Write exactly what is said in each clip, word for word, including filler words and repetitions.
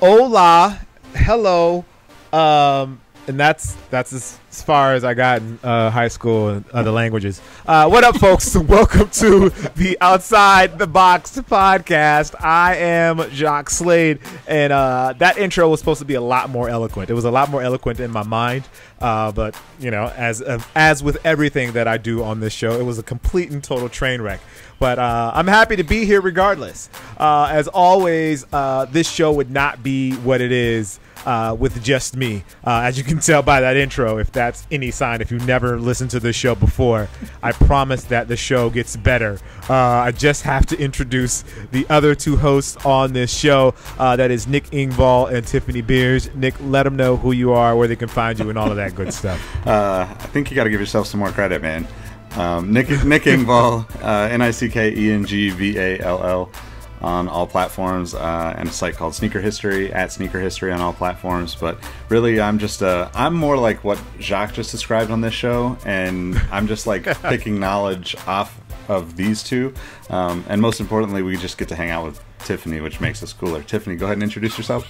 hola, hello, um, and that's that's as, as far as I got in uh, high school and other languages. Uh, what up, folks? Welcome to the Outside the Box podcast. I am Jacques Slade, and uh, that intro was supposed to be a lot more eloquent. It was a lot more eloquent in my mind, uh, but you know, as uh, as with everything that I do on this show, it was a complete and total train wreck. But uh, I'm happy to be here regardless. Uh, as always, uh, this show would not be what it is uh, with just me. Uh, as you can tell by that intro, if that's any sign, if you've never listened to this show before, I promise that the show gets better. Uh, I just have to introduce the other two hosts on this show. Uh, that is Nick Engvall and Tiffany Beers. Nick, let them know who you are, where they can find you, and all of that good stuff. Uh, I think you got to give yourself some more credit, man. Um, Nick Nick Engvall, uh, N I C K E N G V A L L on all platforms, uh, and a site called Sneaker History, at Sneaker History on all platforms. But really, I'm just uh, I'm more like what Jacques just described on this show, and I'm just like picking knowledge off of these two, um, and most importantly, we just get to hang out with Tiffany, which makes us cooler. Tiffany, go ahead and introduce yourself.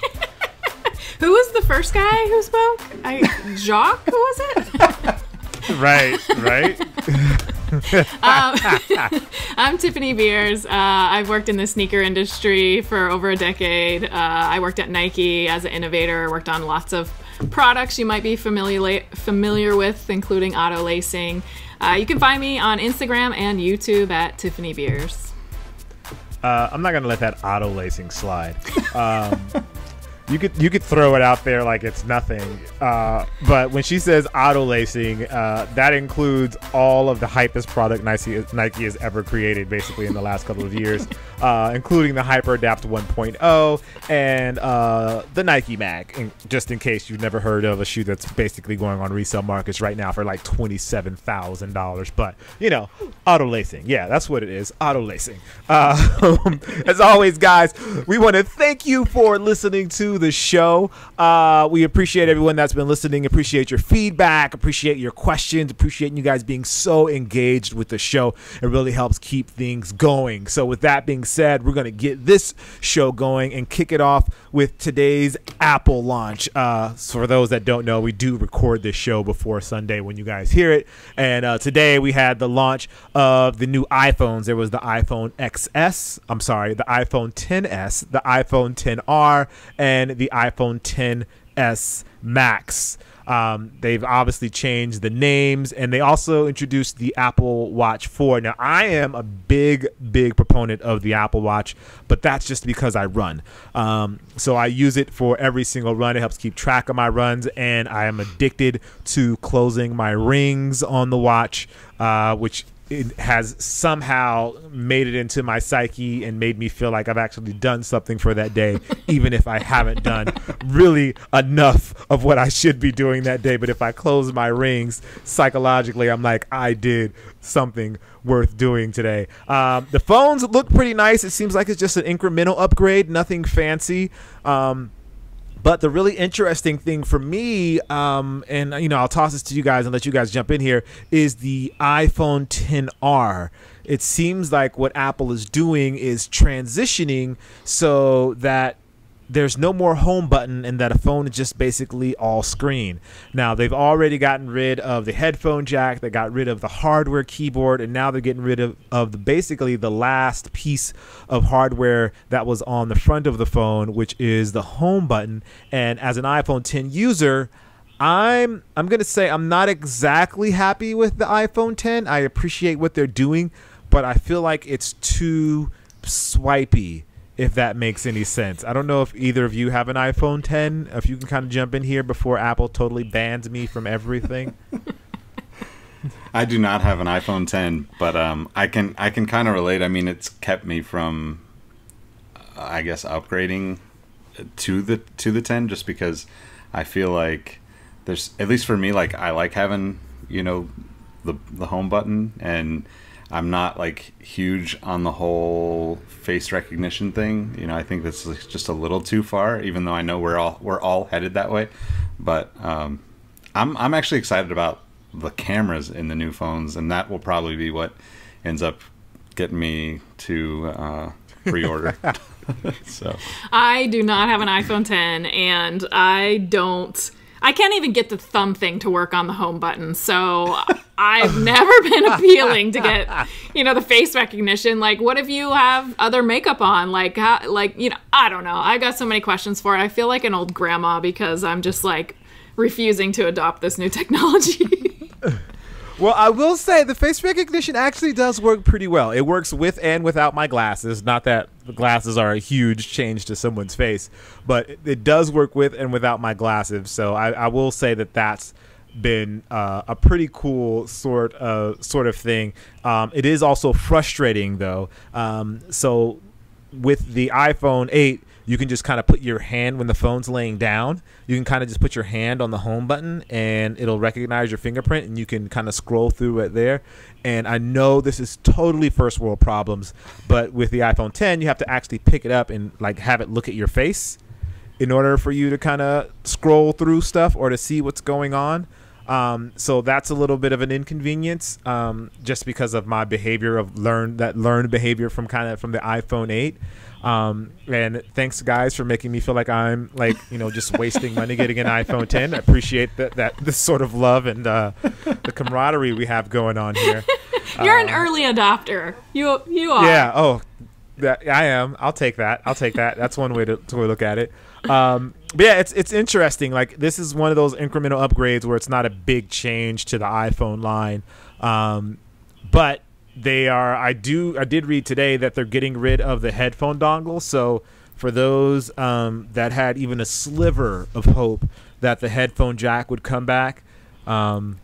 Who was the first guy who spoke? I, Jacques, who was it? Right, right. um, I'm Tiffany Beers. Uh, I've worked in the sneaker industry for over a decade. Uh, I worked at Nike as an innovator, worked on lots of products you might be familiar, familiar with, including auto lacing. Uh, you can find me on Instagram and YouTube at Tiffany Beers. Uh, I'm not going to let that auto lacing slide. Um, You could you could throw it out there like it's nothing, uh, but when she says auto lacing, uh, that includes all of the hypest product Nike Nike has ever created, basically in the last couple of years, uh, including the Hyper Adapt one point oh and uh, the Nike Mag. And just in case you've never heard of a shoe that's basically going on resale markets right now for like twenty-seven thousand dollars, but you know, auto lacing, yeah, that's what it is, auto lacing. Uh, as always, guys, we want to thank you for listening to the show. Uh, we appreciate everyone that's been listening. Appreciate your feedback. Appreciate your questions. Appreciate you guys being so engaged with the show. It really helps keep things going. So with that being said, we're going to get this show going and kick it off with today's Apple launch. Uh, so for those that don't know, we do record this show before Sunday when you guys hear it. And uh, today we had the launch of the new iPhones. There was the iPhone X S. I'm sorry, the iPhone X S, the iPhone X R, and the iPhone X S Max. Um, they've obviously changed the names, and they also introduced the Apple Watch four. Now, I am a big, big proponent of the Apple Watch, but that's just because I run. Um, so I use it for every single run. It helps keep track of my runs, and I am addicted to closing my rings on the watch, uh, which it has somehow made it into my psyche and made me feel like I've actually done something for that day, even if I haven't done really enough of what I should be doing that day. But if I close my rings, psychologically, I'm like, I did something worth doing today. Um, the phones look pretty nice. It seems like it's just an incremental upgrade, nothing fancy. Um, But the really interesting thing for me, um, and you know, I'll toss this to you guys and let you guys jump in here, is the iPhone X R. It seems like what Apple is doing is transitioning so that there's no more home button and that a phone is just basically all screen. Now, they've already gotten rid of the headphone jack. They got rid of the hardware keyboard, and now they're getting rid of, of the, basically the last piece of hardware that was on the front of the phone, which is the home button. And as an iPhone X user, I'm I'm going to say I'm not exactly happy with the iPhone X. I appreciate what they're doing, but I feel like it's too swipey, if that makes any sense. I don't know if either of you have an iPhone X, if you can kind of jump in here before Apple totally bans me from everything. I do not have an iPhone X, but um, I can I can kind of relate. I mean, it's kept me from, I guess, upgrading to the to the X, just because I feel like there's, at least for me, like I like having, you know, the the home button, and I'm not like huge on the whole face recognition thing. You know, I think this is just a little too far, even though I know we're all we're all headed that way. But um, I'm I'm actually excited about the cameras in the new phones, and that will probably be what ends up getting me to uh, pre-order. So I do not have an iPhone ten, and I don't. I can't even get the thumb thing to work on the home button, so I've never been appealing to get, you know, the face recognition. Like, what if you have other makeup on? Like, how, like, you know, I don't know. I got so many questions for it. I feel like an old grandma because I'm just like refusing to adopt this new technology. Well, I will say the face recognition actually does work pretty well. It works with and without my glasses. Not that the glasses are a huge change to someone's face, but it does work with and without my glasses. So I, I will say that that's been uh, a pretty cool sort of sort of thing. Um, it is also frustrating, though. Um, so with the iPhone eight, you can just kind of put your hand when the phone's laying down. You can kind of just put your hand on the home button and it'll recognize your fingerprint and you can kind of scroll through it there. And I know this is totally first world problems, but with the iPhone ten, you have to actually pick it up and like have it look at your face in order for you to kind of scroll through stuff or to see what's going on. Um, so that's a little bit of an inconvenience, um, just because of my behavior of learn that learned behavior from kind of from the iPhone eight. Um, and thanks guys for making me feel like I'm like, you know, just wasting money getting an iPhone ten. I appreciate that, that this sort of love and, uh, the camaraderie we have going on here. You're uh, an early adopter. You, you are. Yeah. Oh, that, I am. I'll take that. I'll take that. That's one way to, to look at it. Um, but yeah, it's it's interesting. Like this is one of those incremental upgrades where it's not a big change to the iPhone line, um, but they are. I do. I did read today that they're getting rid of the headphone dongle. So for those um, that had even a sliver of hope that the headphone jack would come back, um,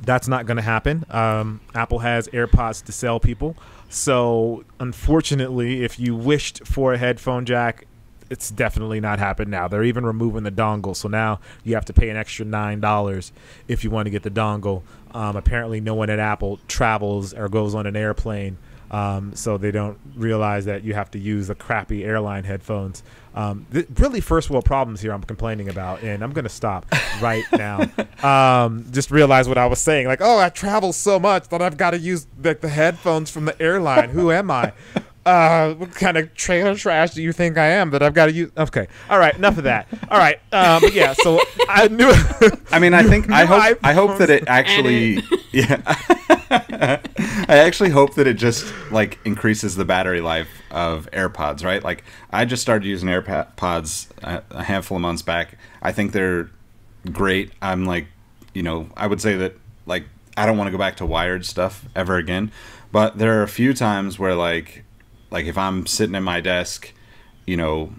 that's not going to happen. Um, Apple has AirPods to sell people, so unfortunately, if you wished for a headphone jack, it's definitely not happened now. They're even removing the dongle. So now you have to pay an extra nine dollars if you want to get the dongle. Um, apparently no one at Apple travels or goes on an airplane. Um, so they don't realize that you have to use the crappy airline headphones. Um, really first world problems here I'm complaining about, and I'm going to stop right now. Um, just realize what I was saying. Like, oh, I travel so much that I've got to use the, the headphones from the airline. Who am I? Uh, what kind of trailer trash do you think I am that I've got to use? Okay, all right, enough of that. All right, um, but yeah. So I knew. I mean, I think I hope I hope that it actually, yeah. I actually hope that it just like increases the battery life of AirPods, right? Like I just started using AirPods a, a handful of months back. I think they're great. I'm like, you know, I would say that like I don't want to go back to wired stuff ever again, but there are a few times where like. Like if I'm sitting at my desk, you know,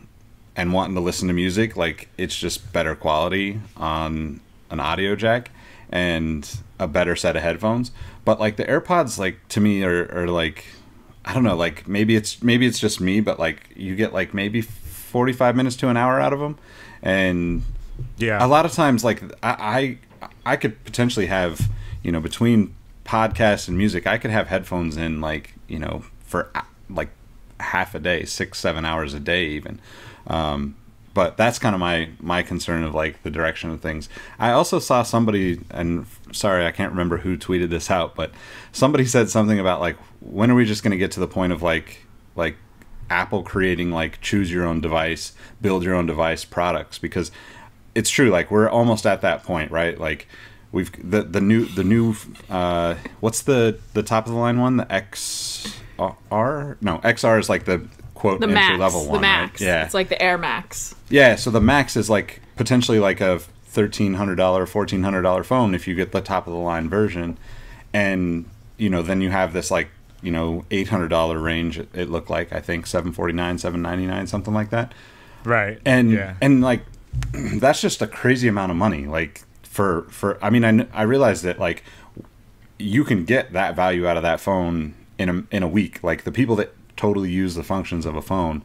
and wanting to listen to music, like it's just better quality on an audio jack and a better set of headphones. But like the AirPods, like to me are, are like, I don't know, like maybe it's, maybe it's just me, but like you get like maybe forty-five minutes to an hour out of them. And yeah, a lot of times like I, I, I could potentially have, you know, between podcasts and music, I could have headphones in like, you know, for like half a day, six, seven hours a day even. Um, but that's kind of my, my concern of like the direction of things. I also saw somebody, and sorry, I can't remember who tweeted this out, but somebody said something about like, when are we just going to get to the point of like, like Apple creating like choose your own device, build your own device products? Because it's true. Like we're almost at that point, right? Like we've the, the new, the new, uh, what's the, the top of the line one, the X, R? No, X R is like the quote the entry max, level one. The Max. Right? Yeah. It's like the Air Max. Yeah, so the Max is like potentially like a thirteen hundred, fourteen hundred dollar phone if you get the top of the line version. And, you know, then you have this like, you know, eight hundred dollar range it, it looked like, I think seven forty-nine, seven ninety-nine, something like that. Right. And yeah. and like that's just a crazy amount of money like for for I mean I I realized that like you can get that value out of that phone in a, in a week. Like the people that totally use the functions of a phone,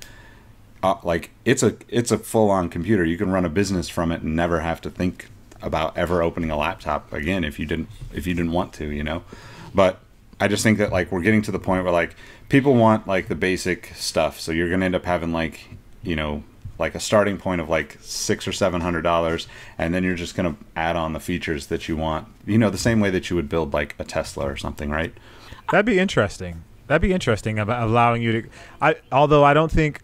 uh, like it's a, it's a full on computer. You can run a business from it and never have to think about ever opening a laptop again, if you didn't, if you didn't want to, you know, but I just think that like, we're getting to the point where like people want like the basic stuff. So you're going to end up having like, you know, like a starting point of like six or seven hundred dollars, and then you're just going to add on the features that you want, you know, the same way that you would build like a Tesla or something, right? That'd be interesting. That'd be interesting, allowing you to. I although I don't think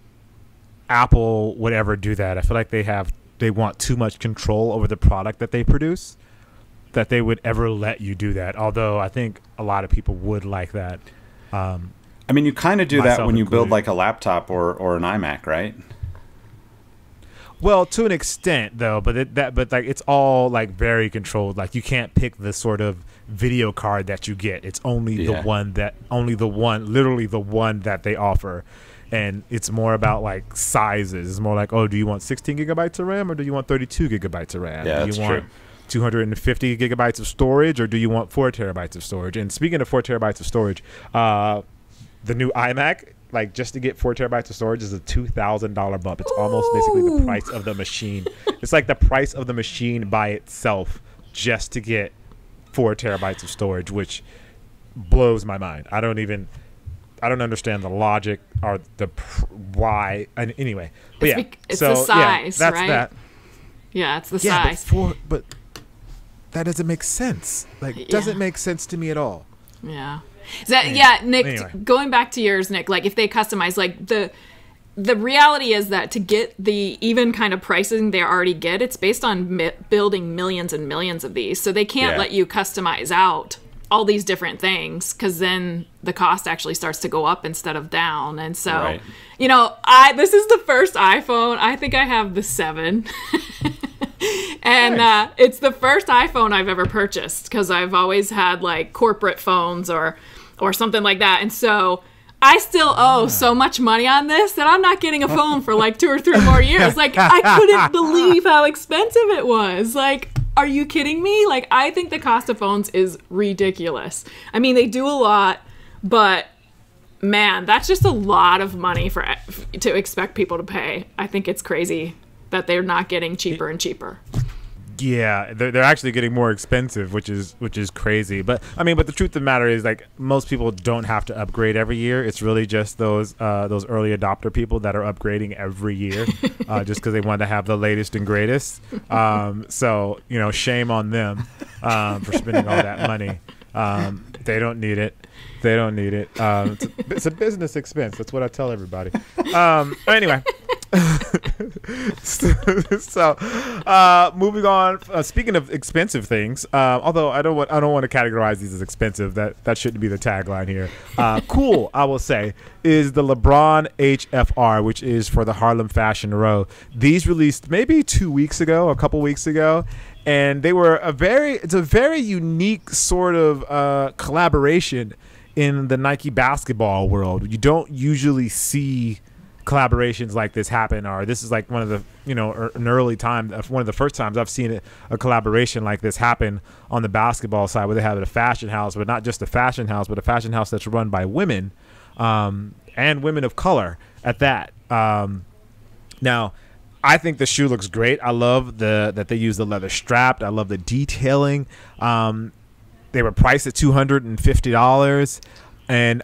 Apple would ever do that. I feel like they have they want too much control over the product that they produce, that they would ever let you do that. Although I think a lot of people would like that. Um, I mean, you kind of do that when you build like a laptop or or an iMac, right? Well, to an extent, though, but it, that but like it's all like very controlled. Like you can't pick the sort of video card that you get. It's only yeah. the one that only the one, literally the one that they offer, and it's more about like sizes. It's more like, oh, do you want sixteen gigabytes of RAM or do you want thirty-two gigabytes of RAM? Yeah, do you that's want true. two hundred fifty gigabytes of storage or do you want four terabytes of storage? And speaking of four terabytes of storage, uh, the new iMac. Like just to get four terabytes of storage is a two thousand dollar bump. It's Ooh. almost basically the price of the machine. It's like the price of the machine by itself just to get four terabytes of storage, which blows my mind. I don't even, I don't understand the logic or the why. And anyway, but it's yeah, it's so, the size, yeah, that's right? That. Yeah, it's the yeah, size. But, for, but that doesn't make sense. Like, yeah. doesn't make sense to me at all. Yeah. That, yeah, Nick, anyway. Going back to yours, Nick, like if they customize, like the the reality is that to get the even kind of pricing they already get, it's based on mi building millions and millions of these. So they can't yeah. let you customize out all these different things because then the cost actually starts to go up instead of down. And so, right. you know, I this is the first iPhone. I think I have the seven. And nice. uh, it's the first iPhone I've ever purchased because I've always had like corporate phones or or something like that. And so I still owe so much money on this that I'm not getting a phone for like two or three more years. Like I couldn't believe how expensive it was. Like, are you kidding me? Like, I think the cost of phones is ridiculous. I mean, they do a lot, but man, that's just a lot of money for to expect people to pay. I think it's crazy that they're not getting cheaper and cheaper. Yeah, they're, they're actually getting more expensive, which is which is crazy. But I mean, but the truth of the matter is, like, most people don't have to upgrade every year. It's really just those uh, those early adopter people that are upgrading every year, uh, just because they want to have the latest and greatest. Um, so you know, shame on them um, for spending all that money. Um, they don't need it. They don't need it. Um, it's, a, it's a business expense. That's what I tell everybody. Um, anyway. so, so uh moving on, uh, speaking of expensive things, uh, although I don't want I don't want to categorize these as expensive, that that shouldn't be the tagline here. Uh cool, I will say, is the LeBron H F R, which is for the Harlem Fashion Row. These released maybe two weeks ago, a couple weeks ago, and they were a very it's a very unique sort of uh collaboration in the Nike basketball world. You don't usually see collaborations like this happen, or this is like one of the, you know, er, an early time, one of the first times I've seen it, a collaboration like this happen on the basketball side, where they have a fashion house, but not just a fashion house, but a fashion house that's run by women, um, and women of color at that. Um, now, I think the shoe looks great. I love the that they use the leather strapped. I love the detailing. Um, they were priced at two hundred fifty dollars, and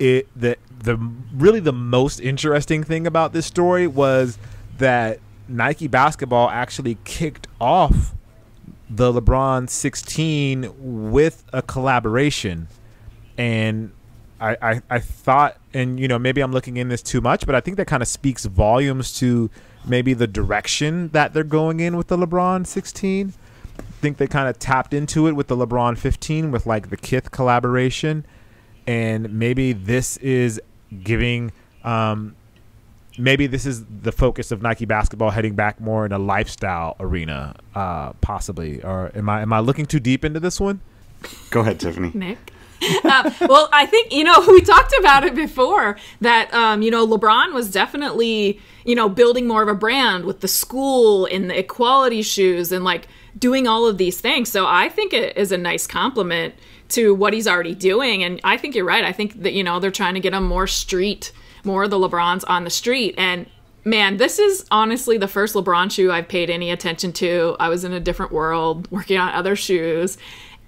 it the The really the most interesting thing about this story was that Nike basketball actually kicked off the LeBron sixteen with a collaboration, and I, I I thought, and you know, maybe I'm looking in this too much, but I think that kind of speaks volumes to maybe the direction that they're going in with the LeBron sixteen. I think they kind of tapped into it with the LeBron fifteen with like the Kith collaboration, and maybe this is giving, um, maybe this is the focus of Nike basketball heading back more in a lifestyle arena, uh, possibly. Or am I am I looking too deep into this one? Go ahead, Tiffany. Nick. Uh, well, I think, you know, we talked about it before that, um, you know, LeBron was definitely, you know, building more of a brand with the school and the equality shoes and like doing all of these things. So I think it is a nice compliment to what he's already doing. And I think you're right. I think that, you know, they're trying to get him more street, more of the LeBrons on the street. And man, this is honestly the first LeBron shoe I've paid any attention to. I was in a different world working on other shoes.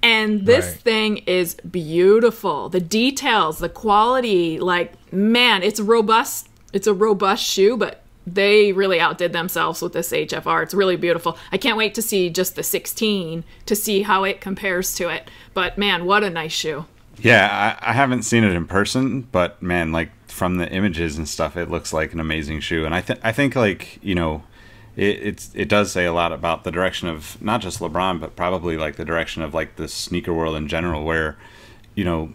And this right. thing is beautiful. The details, the quality, like, man, it's robust. It's a robust shoe, but they really outdid themselves with this H F R. It's really beautiful. I can't wait to see just the sixteen to see how it compares to it. But man, what a nice shoe. Yeah, I, I haven't seen it in person, but man, like from the images and stuff, it looks like an amazing shoe. And I think I think like, you know, it it's, it does say a lot about the direction of not just LeBron, but probably like the direction of like the sneaker world in general, where, you know,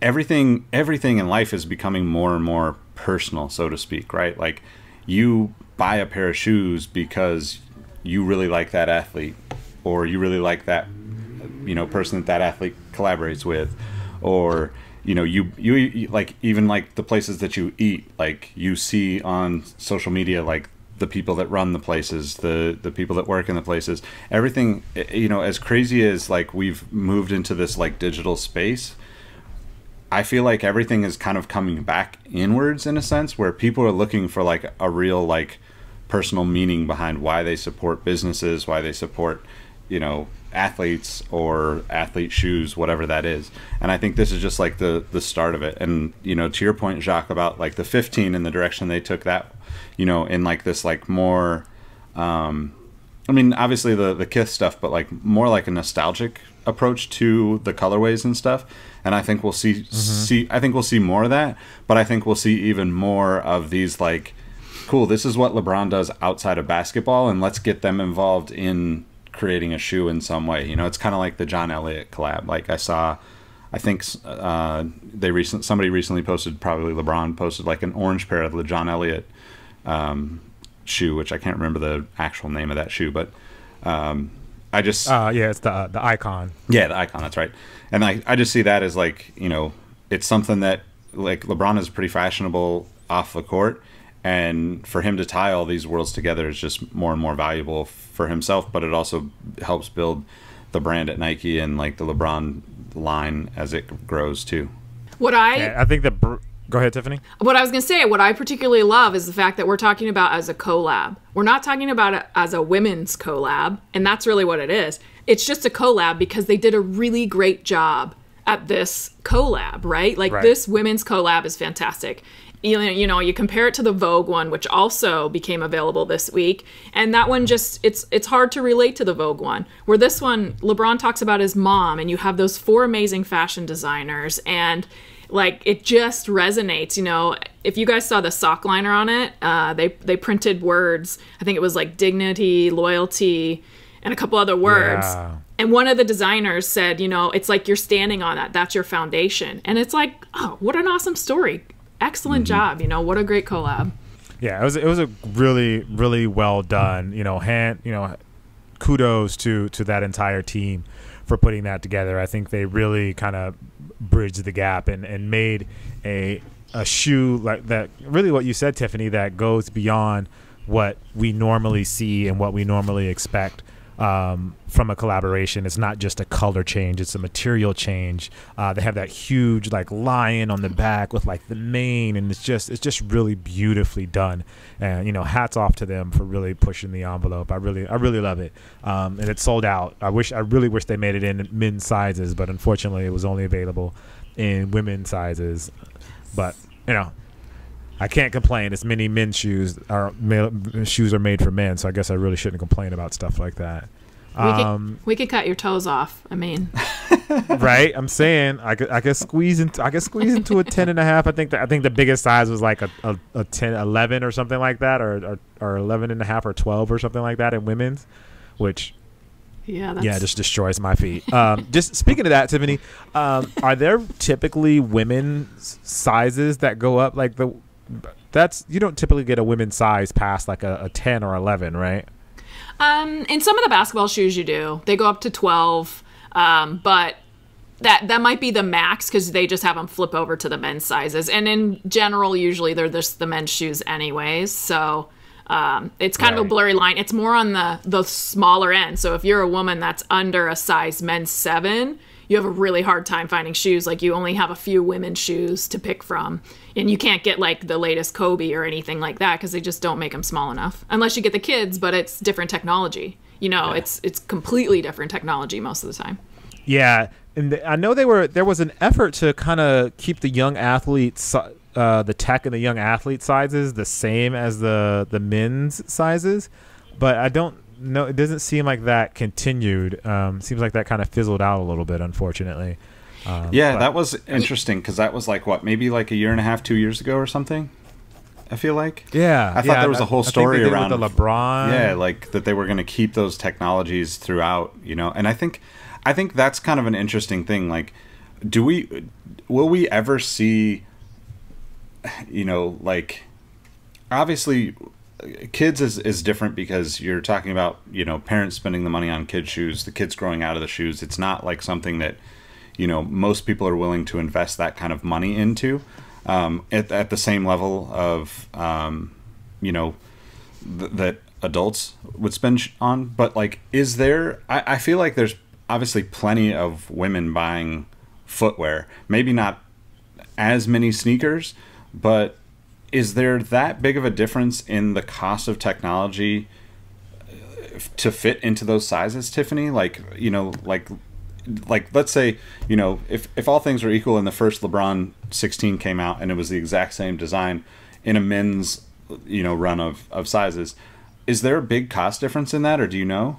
everything everything in life is becoming more and more personal, so to speak, right? Like you buy a pair of shoes because you really like that athlete, or you really like that, you know, person that that athlete collaborates with, or, you know, you, you you like even like the places that you eat, like you see on social media, like the people that run the places, the the people that work in the places, everything. You know, as crazy as like we've moved into this like digital space, I feel like everything is kind of coming back inwards in a sense, where people are looking for like a real like personal meaning behind why they support businesses, why they support, you know, athletes or athlete shoes, whatever that is. And I think this is just like the the start of it. And, you know, to your point, Jacques, about like the fifteen and the direction they took that, you know, in like this like more, um, I mean, obviously the, the Kith stuff, but like more like a nostalgic approach to the colorways and stuff. And I think we'll see, mm-hmm. see, I think we'll see more of that, but I think we'll see even more of these like, cool, this is what LeBron does outside of basketball, and let's get them involved in creating a shoe in some way. You know, it's kind of like the John Elliott collab. Like I saw, I think uh, they recent somebody recently posted, probably LeBron posted like an orange pair of the John Elliott um, shoe, which I can't remember the actual name of that shoe, but um, I just uh, yeah, it's the the Icon. Yeah, the Icon. That's right. And I I just see that as like, you know, it's something that like LeBron is pretty fashionable off the court. And for him to tie all these worlds together is just more and more valuable for himself, but it also helps build the brand at Nike and like the LeBron line as it grows too. What I yeah, I think the br go ahead, Tiffany. What I was going to say, what I particularly love is the fact that we're talking about as a collab. We're not talking about it as a women's collab, and that's really what it is. It's just a collab because they did a really great job at this collab, right? Like right. This women's collab is fantastic. You know, you compare it to the Vogue one, which also became available this week. And that one just, it's it's hard to relate to the Vogue one. Where this one, LeBron talks about his mom, and you have those four amazing fashion designers. And, like, it just resonates, you know. If you guys saw the sock liner on it, uh, they, they printed words. I think it was, like, dignity, loyalty, and a couple other words. Yeah. And one of the designers said, you know, it's like you're standing on that. That's your foundation. And it's like, oh, what an awesome story. Excellent mm-hmm. job, you know, what a great collab. Yeah, it was it was a really really well done, you know, hand, you know, kudos to to that entire team for putting that together. I think they really kind of bridged the gap and and made a a shoe like that, really what you said, Tiffany, that goes beyond what we normally see and what we normally expect um from a collaboration. It's not just a color change, it's a material change. Uh they have that huge like lion on the back with like the mane, and it's just it's just really beautifully done. And you know, hats off to them for really pushing the envelope. I really i really love it. Um and it's sold out. I wish i really wish they made it in men's sizes, but unfortunately it was only available in women's sizes. But you know, I can't complain. As many men's shoes are shoes are made for men, so I guess I really shouldn't complain about stuff like that. We um, could we could cut your toes off. I mean, right? I'm saying I could I could squeeze into I could squeeze into a ten and a half. I think the, I think the biggest size was like a, a, a ten, eleven or something like that, or, or or eleven and a half or twelve or something like that in women's, which yeah that's... yeah just destroys my feet. Um, just speaking of that, Tiffany, um, are there typically women's sizes that go up like the that's you don't typically get a women's size past like a, a ten or eleven, right? Um in some of the basketball shoes you do, they go up to twelve, um but that that might be the max because they just have them flip over to the men's sizes. And in general, usually they're just the men's shoes anyways, so um it's kind right. of a blurry line. It's more on the the smaller end, so if you're a woman that's under a size men's seven, you have a really hard time finding shoes. Like you only have a few women's shoes to pick from, and you can't get like the latest Kobe or anything like that because they just don't make them small enough. Unless you get the kids, but it's different technology. You know, yeah. it's it's completely different technology most of the time. Yeah, and I know they were there was an effort to kind of keep the young athletes, uh, the tech and the young athlete sizes the same as the the men's sizes, but I don't. No, it doesn't seem like that continued. Um, seems like that kind of fizzled out a little bit, unfortunately. Um, yeah, that was interesting because that was like what, maybe like a year and a half, two years ago or something. I feel like. Yeah. I thought yeah, there was a whole story around the LeBron. Yeah, like that they were going to keep those technologies throughout, you know. And I think, I think that's kind of an interesting thing. Like, do we, will we ever see, you know, like, obviously, kids is is different because you're talking about, you know, parents spending the money on kids' shoes, the kids growing out of the shoes. It's not like something that, you know, most people are willing to invest that kind of money into. Um, at, at the same level of, um, you know, th that adults would spend sh on. But, like, is there, I, I feel like there's obviously plenty of women buying footwear, maybe not as many sneakers, but is there that big of a difference in the cost of technology to fit into those sizes, Tiffany? Like, you know, like, like let's say, you know, if, if all things were equal and the first LeBron sixteen came out and it was the exact same design in a men's, you know, run of, of sizes, is there a big cost difference in that, or do you know?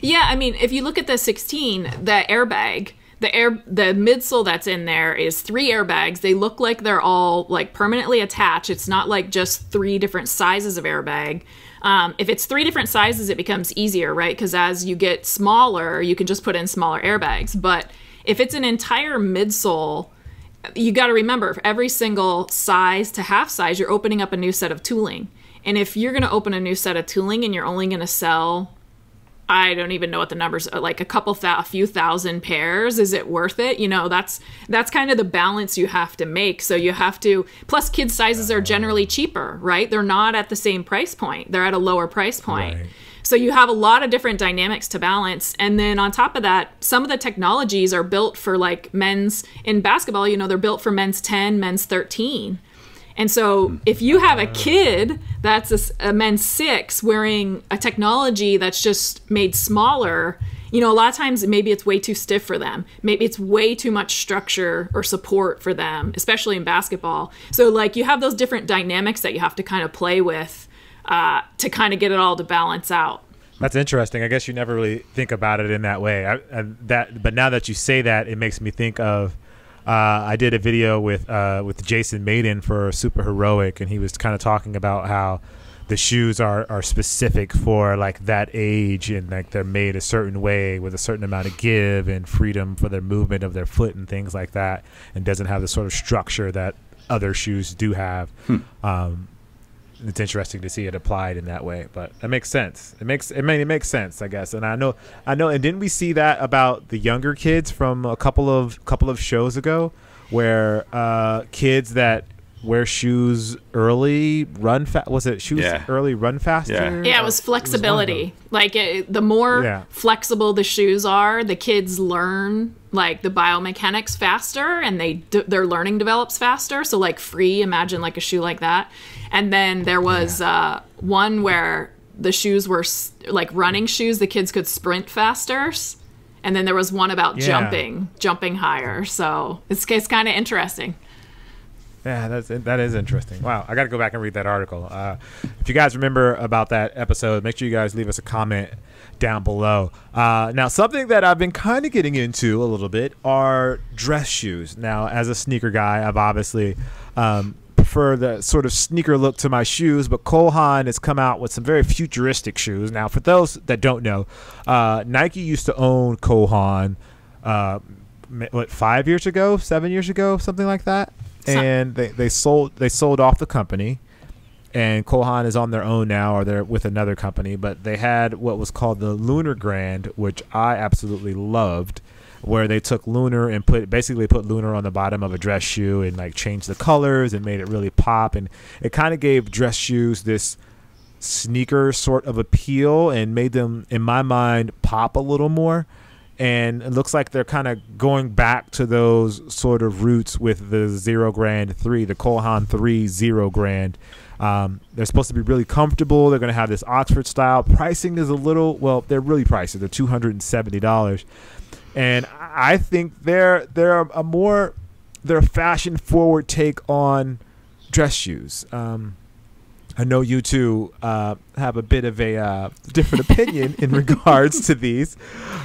Yeah, I mean, if you look at the sixteen, the airbag, the air, the midsole that's in there is three airbags. They look like they're all like permanently attached. It's not like just three different sizes of airbag. Um, if it's three different sizes, it becomes easier, right? Because as you get smaller, you can just put in smaller airbags. But if it's an entire midsole, you got to remember, for every single size to half size, you're opening up a new set of tooling. And if you're going to open a new set of tooling and you're only going to sell, I don't even know what the numbers are, like a couple, th a few thousand pairs, is it worth it? You know, that's, that's kind of the balance you have to make. So you have to, plus kids' sizes are generally cheaper, right? They're not at the same price point. They're at a lower price point. Right. So you have a lot of different dynamics to balance. And then on top of that, some of the technologies are built for like men's, in basketball, you know, they're built for men's ten, men's thirteen. And so if you have a kid that's a, a men's six wearing a technology that's just made smaller, you know, a lot of times maybe it's way too stiff for them. Maybe it's way too much structure or support for them, especially in basketball. So like you have those different dynamics that you have to kind of play with uh, to kind of get it all to balance out. That's interesting. I guess you never really think about it in that way. I, I, that, but now that you say that, it makes me think of, Uh, I did a video with uh, with Jason Maiden for Super Heroic, and he was kind of talking about how the shoes are, are specific for like that age, and like they're made a certain way with a certain amount of give and freedom for their movement of their foot and things like that, and doesn't have the sort of structure that other shoes do have. Hmm. Um, it's interesting to see it applied in that way, but it makes sense. It makes it, may, it makes sense, I guess. And I know, I know. And didn't we see that about the younger kids from a couple of couple of shows ago, where uh, kids that wear shoes early run fast? Was it shoes yeah. early run faster? Yeah, yeah, it was flexibility. It was like it, the more yeah. flexible the shoes are, the kids learn like the biomechanics faster, and they d their learning develops faster. So like free, imagine like a shoe like that. And then there was uh, one where the shoes were s like running shoes. The kids could sprint faster. And then there was one about yeah. jumping, jumping higher. So it's, it's kind of interesting. Yeah, that's, that is interesting. Wow. I got to go back and read that article. Uh, if you guys remember about that episode, make sure you guys leave us a comment down below. Uh, now, something that I've been kind of getting into a little bit are dress shoes. Now, as a sneaker guy, I've obviously... Um, prefer the sort of sneaker look to my shoes, but Cole Haan has come out with some very futuristic shoes. Now, for those that don't know, uh, Nike used to own Cole Haan, uh, what, five years ago, seven years ago, something like that, and they, they sold they sold off the company, and Cole Haan is on their own now, or they're with another company. But they had what was called the Lunar Grand, which I absolutely loved, where they took Lunar and put basically put Lunar on the bottom of a dress shoe and like changed the colors and made it really pop. And it kind of gave dress shoes this sneaker sort of appeal and made them, in my mind, pop a little more. And it looks like they're kind of going back to those sort of roots with the Zero Grand three, the Cole Haan three Zero Grand. Um, they're supposed to be really comfortable. They're going to have this Oxford style. Pricing is a little, well, they're really pricey. They're two hundred seventy dollars. And I think they're they're a more they're a fashion forward take on dress shoes. Um, I know you two uh, have a bit of a uh, different opinion in regards to these,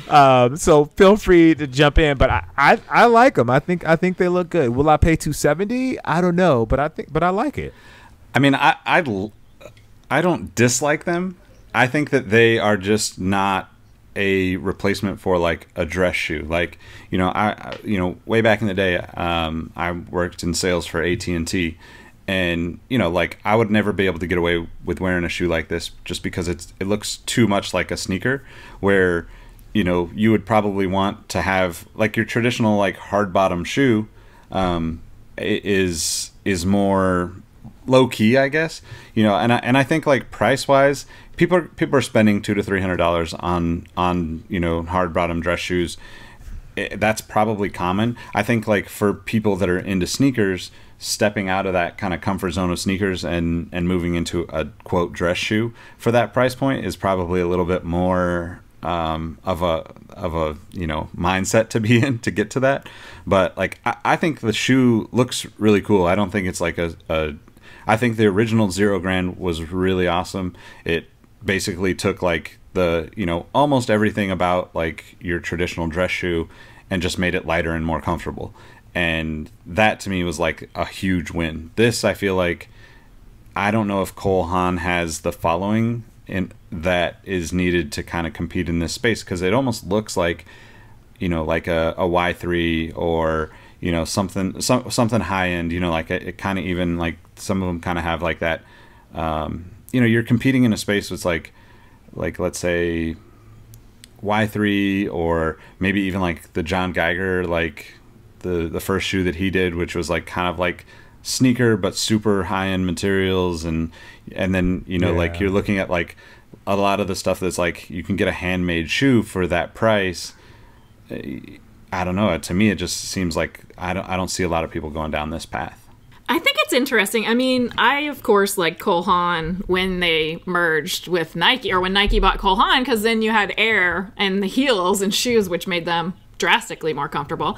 um, so feel free to jump in. But I, I, I like them. I think I think they look good. Will I pay two seventy? I don't know, but I think but I like it. I mean, I I, I don't dislike them. I think that they are just not a replacement for like a dress shoe. Like, you know, I, you know, way back in the day, um, I worked in sales for A T and T, and, you know, like I would never be able to get away with wearing a shoe like this just because it's, it looks too much like a sneaker, where, you know, you would probably want to have like your traditional, like hard bottom shoe, um, is, is more low key, I guess, you know, and I, and I think like price wise, people are, people are spending two to three hundred dollars on on you know hard bottom dress shoes. It, that's probably common. I think like for people that are into sneakers, stepping out of that kind of comfort zone of sneakers and and moving into a quote dress shoe for that price point is probably a little bit more um, of a of a you know mindset to be in to get to that. But like I, I think the shoe looks really cool. I don't think it's like a, a I think the original Zero Grand was really awesome. It basically took like the, you know, almost everything about like your traditional dress shoe and just made it lighter and more comfortable. And that to me was like a huge win. This, I feel like, I don't know if Cole Haan has the following in that is needed to kind of compete in this space, because it almost looks like, you know, like a, a Y three or, you know, something, some, something high end, you know, like it, it kind of even like some of them kind of have like that, um, you know, you're competing in a space with like, like let's say Y three, or maybe even like the John Geiger, like the the first shoe that he did, which was like kind of like sneaker but super high end materials, and and then you know yeah. like you're looking at like a lot of the stuff that's like you can get a handmade shoe for that price. I don't know. To me, it just seems like I don't I don't see a lot of people going down this path. I think it's interesting. I mean, I, of course, like Cole Haan when they merged with Nike, or when Nike bought Cole Haan, because then you had Air and the heels and shoes, which made them drastically more comfortable.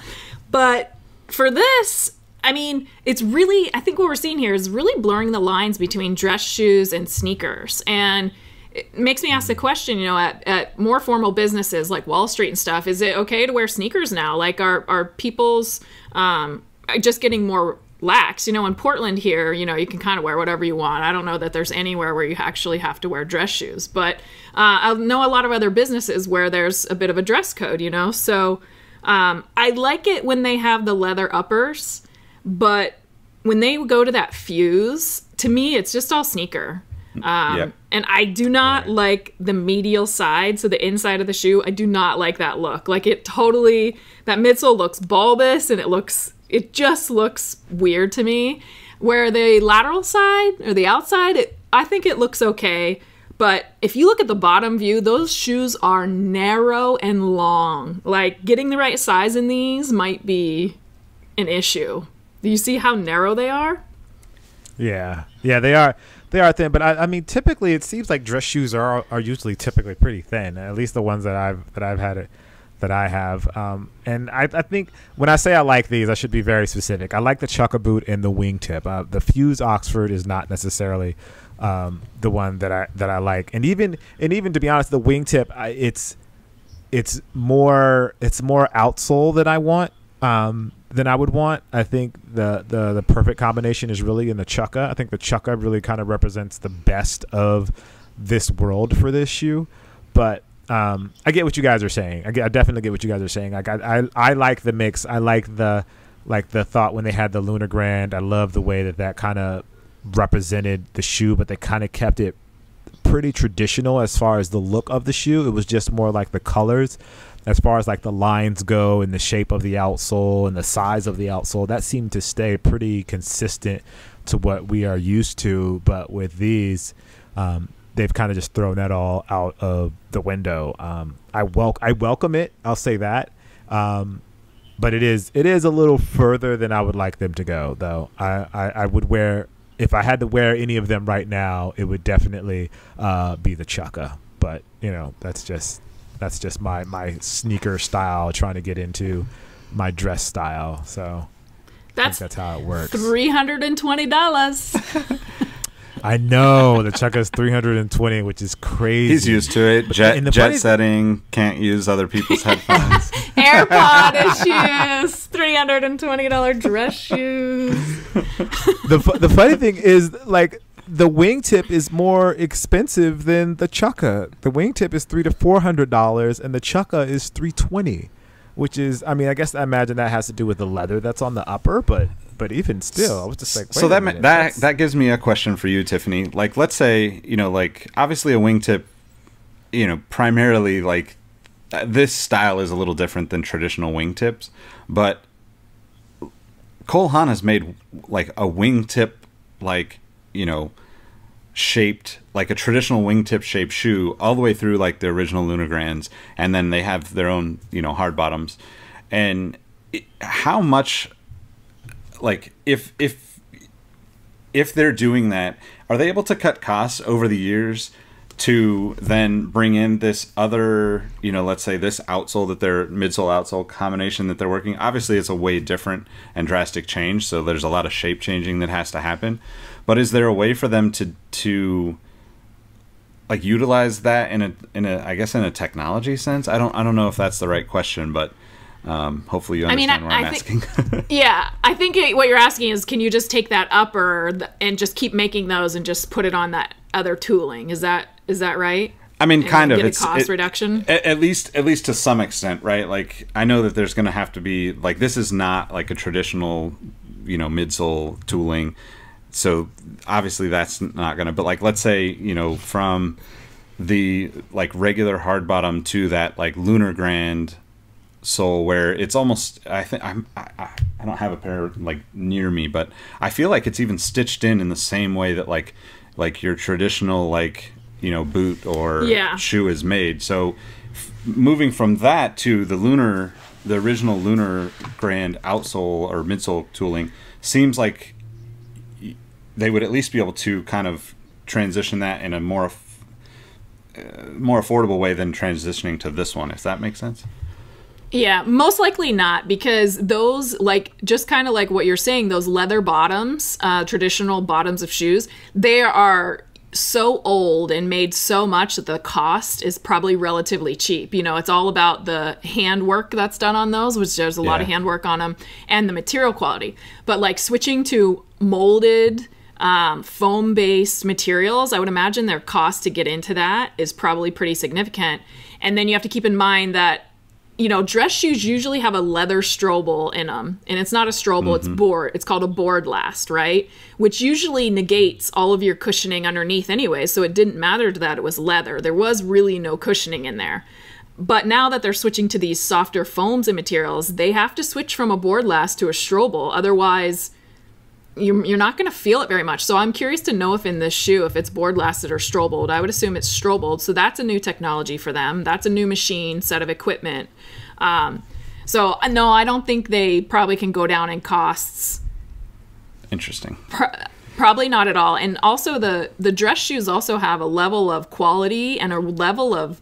But for this, I mean, it's really, I think what we're seeing here is really blurring the lines between dress shoes and sneakers. And it makes me ask the question, you know, at, at more formal businesses like Wall Street and stuff, is it okay to wear sneakers now? Like, are, are people's um, just getting more lax? You know, in Portland here, you know, you can kind of wear whatever you want. I don't know that there's anywhere where you actually have to wear dress shoes, but uh, I know a lot of other businesses where there's a bit of a dress code, you know? So um, I like it when they have the leather uppers, but when they go to that fuse, to me, it's just all sneaker. Um, yep. And I do not right. like the medial side, so the inside of the shoe. I do not like that look. Like it totally, that midsole looks bulbous and it looks, it just looks weird to me. Where the lateral side or the outside, it, I think it looks okay. But if you look at the bottom view, those shoes are narrow and long. Like getting the right size in these might be an issue. Do you see how narrow they are? Yeah, yeah, they are. They are thin, but I, I mean, typically it seems like dress shoes are are usually typically pretty thin. At least the ones that I've that I've had it. That I have, um, and I, I think when I say I like these, I should be very specific. I like the chukka boot and the wingtip. Uh, the Fuse Oxford is not necessarily um, the one that I that I like, and even and even to be honest, the wingtip I, it's it's more it's more outsole than I want um, than I would want. I think the the the perfect combination is really in the chukka. I think the chukka really kind of represents the best of this world for this shoe, but. Um, I get what you guys are saying. I, get, I definitely get what you guys are saying. Like I, I, I like the mix. I like the, like the thought when they had the Lunar Grand. I love the way that that kind of represented the shoe, but they kind of kept it pretty traditional as far as the look of the shoe. It was just more like the colors, as far as like the lines go and the shape of the outsole and the size of the outsole. That seemed to stay pretty consistent to what we are used to, but with these, um, they've kind of just thrown that all out of the window. Um, I wel I welcome it. I'll say that, um, but it is it is a little further than I would like them to go, though. I, I, I would wear, if I had to wear any of them right now, it would definitely uh, be the chukka. But you know, that's just that's just my my sneaker style trying to get into my dress style. So that's, that's how it works. three hundred and twenty dollars. I know. The Chukka's three hundred twenty, which is crazy. He's used to it. Jet, jet setting. Can't use other people's headphones. AirPod issues. three hundred twenty dollars dress shoes. The, the funny thing is, like, the wingtip is more expensive than the Chukka. The wingtip is three to four hundred dollars, and the Chukka is three twenty, which is, I mean, I guess I imagine that has to do with the leather that's on the upper, but but even still, I was just like, wait so that minute, that that gives me a question for you, Tiffany. Like, let's say, you know, like obviously a wingtip, you know, primarily like this style is a little different than traditional wingtips, but Cole Haan has made like a wingtip like, you know, shaped like a traditional wingtip shaped shoe all the way through like the original Lunar Grands, and then they have their own, you know, hard bottoms. And it, how much, like, if if if they're doing that, are they able to cut costs over the years to then bring in this other, you know, let's say this outsole that they're midsole outsole combination that they're working? Obviously, it's a way different and drastic change, so there's a lot of shape changing that has to happen. But is there a way for them to to like utilize that in a in a I guess in a technology sense? I don't I don't know if that's the right question, but um, hopefully you understand I mean, I, what I'm I think, asking. Yeah, I think it, what you're asking is, can you just take that upper and just keep making those and just put it on that other tooling? Is that is that right? I mean, and kind of. Get it's a cost it, reduction. At, at least at least to some extent, right? Like, I know that there's going to have to be, like, this is not like a traditional, you know, midsole tooling. So obviously that's not gonna, but like, let's say, you know, from the like regular hard bottom to that like Lunar Grand sole where it's almost, I think I'm, I, I don't have a pair like near me, but I feel like it's even stitched in in the same way that like, like your traditional, like, you know, boot or yeah. shoe is made. So f moving from that to the Lunar, the original Lunar Grand outsole or midsole tooling seems like they would at least be able to kind of transition that in a more uh, more affordable way than transitioning to this one, if that makes sense. Yeah, most likely not, because those, like, just kind of like what you're saying, those leather bottoms, uh, traditional bottoms of shoes, they are so old and made so much that the cost is probably relatively cheap. You know, it's all about the handwork that's done on those, which there's a yeah. lot of handwork on them, and the material quality. But like switching to molded, um, foam-based materials, I would imagine their cost to get into that is probably pretty significant. And then you have to keep in mind that, you know, dress shoes usually have a leather strobel in them, and it's not a strobel, mm-hmm. it's board. It's called a board last, right? Which usually negates all of your cushioning underneath anyway, so it didn't matter to that it was leather. There was really no cushioning in there. But now that they're switching to these softer foams and materials, they have to switch from a board last to a strobel. Otherwise, you're, you're not going to feel it very much. So I'm curious to know if in this shoe, if it's board lasted or strobeled. I would assume it's strobeled. So that's a new technology for them. That's a new machine, set of equipment. Um, so no, I don't think they probably can go down in costs. Interesting. Pro probably not at all. And also the, the dress shoes also have a level of quality and a level of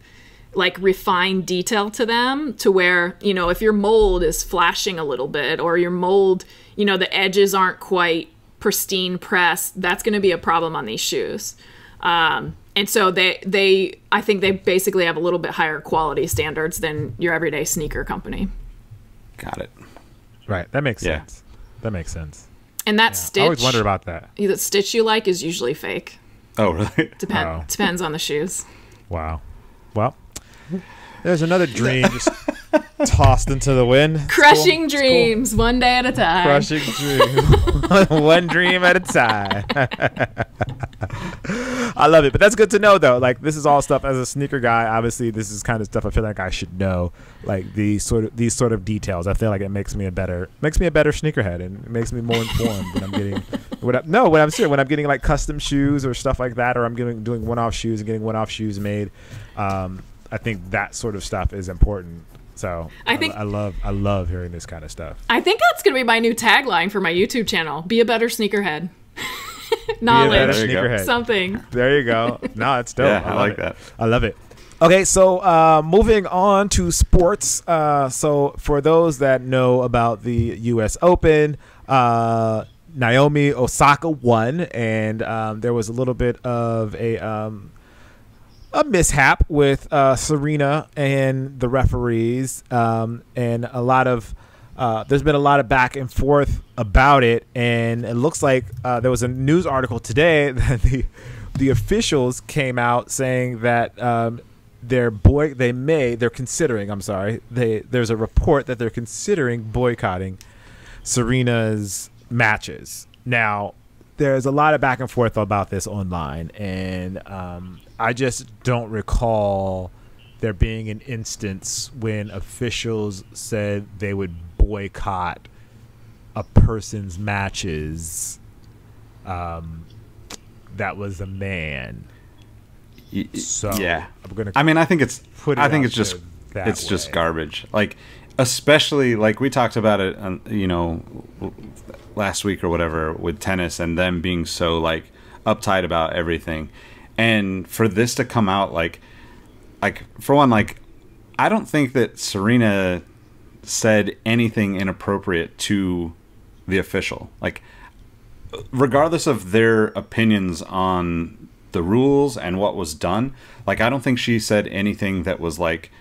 like refined detail to them, to where, you know, if your mold is flashing a little bit, or your mold, you know, the edges aren't quite pristine pressed, that's going to be a problem on these shoes. Um, and so they, they, I think they basically have a little bit higher quality standards than your everyday sneaker company. Got it. Right. That makes yeah. sense. That makes sense. And that yeah. stitch. I always wonder about that. The stitch you like is usually fake. Oh, really? Depend, oh. Depends on the shoes. Wow. Well, there's another dream just tossed into the wind. Crushing cool. dreams, cool. one day at a time. Crushing dreams, one dream at a time. I love it, but that's good to know, though. Like, this is all stuff as a sneaker guy. Obviously, this is kind of stuff I feel like I should know. Like these sort of these sort of details. I feel like it makes me a better makes me a better sneakerhead, and it makes me more informed when I'm getting. When I, no, when I'm serious, when I'm getting like custom shoes or stuff like that, or I'm getting doing one-off shoes and getting one-off shoes made. Um, I think that sort of stuff is important. So I think I, I love I love hearing this kind of stuff. I think that's gonna be my new tagline for my YouTube channel: be a better sneakerhead. Knowledge, be a better sneakerhead. Something. There you go. No, it's dope. Yeah, I, I like it. that. I love it. Okay, so uh, moving on to sports. Uh, so for those that know about the U S Open, uh, Naomi Osaka won, and um, there was a little bit of a um, a mishap with uh, Serena and the referees, um, and a lot of uh, there's been a lot of back and forth about it, and it looks like uh, there was a news article today that the the officials came out saying that um, their boy they may they're considering I'm sorry they there's a report that they're considering boycotting Serena's matches. Now, there's a lot of back and forth about this online, and um, I just don't recall there being an instance when officials said they would boycott a person's matches um, that was a man. So yeah, I'm gonna I mean, I think it's put it I think it's just it's way. just garbage. Like, especially like we talked about it, on, you know, last week or whatever with tennis and them being so like uptight about everything, and for this to come out like, like for one, like I don't think that Serena said anything inappropriate to the official. Like, regardless of their opinions on the rules and what was done, like I don't think she said anything that was like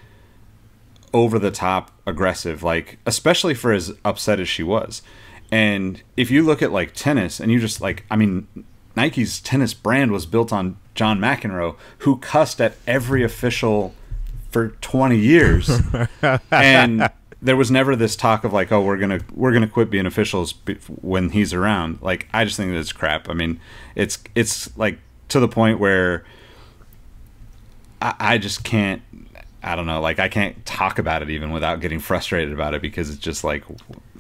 over the top aggressive, like especially for as upset as she was. And if you look at like tennis and you just like, I mean, Nike's tennis brand was built on John McEnroe, who cussed at every official for twenty years. And there was never this talk of like, oh, we're going to, we're going to quit being officials when he's around. Like, I just think that's crap. I mean, it's, it's like to the point where I, I just can't, I don't know, like I can't talk about it even without getting frustrated about it, because it's just like,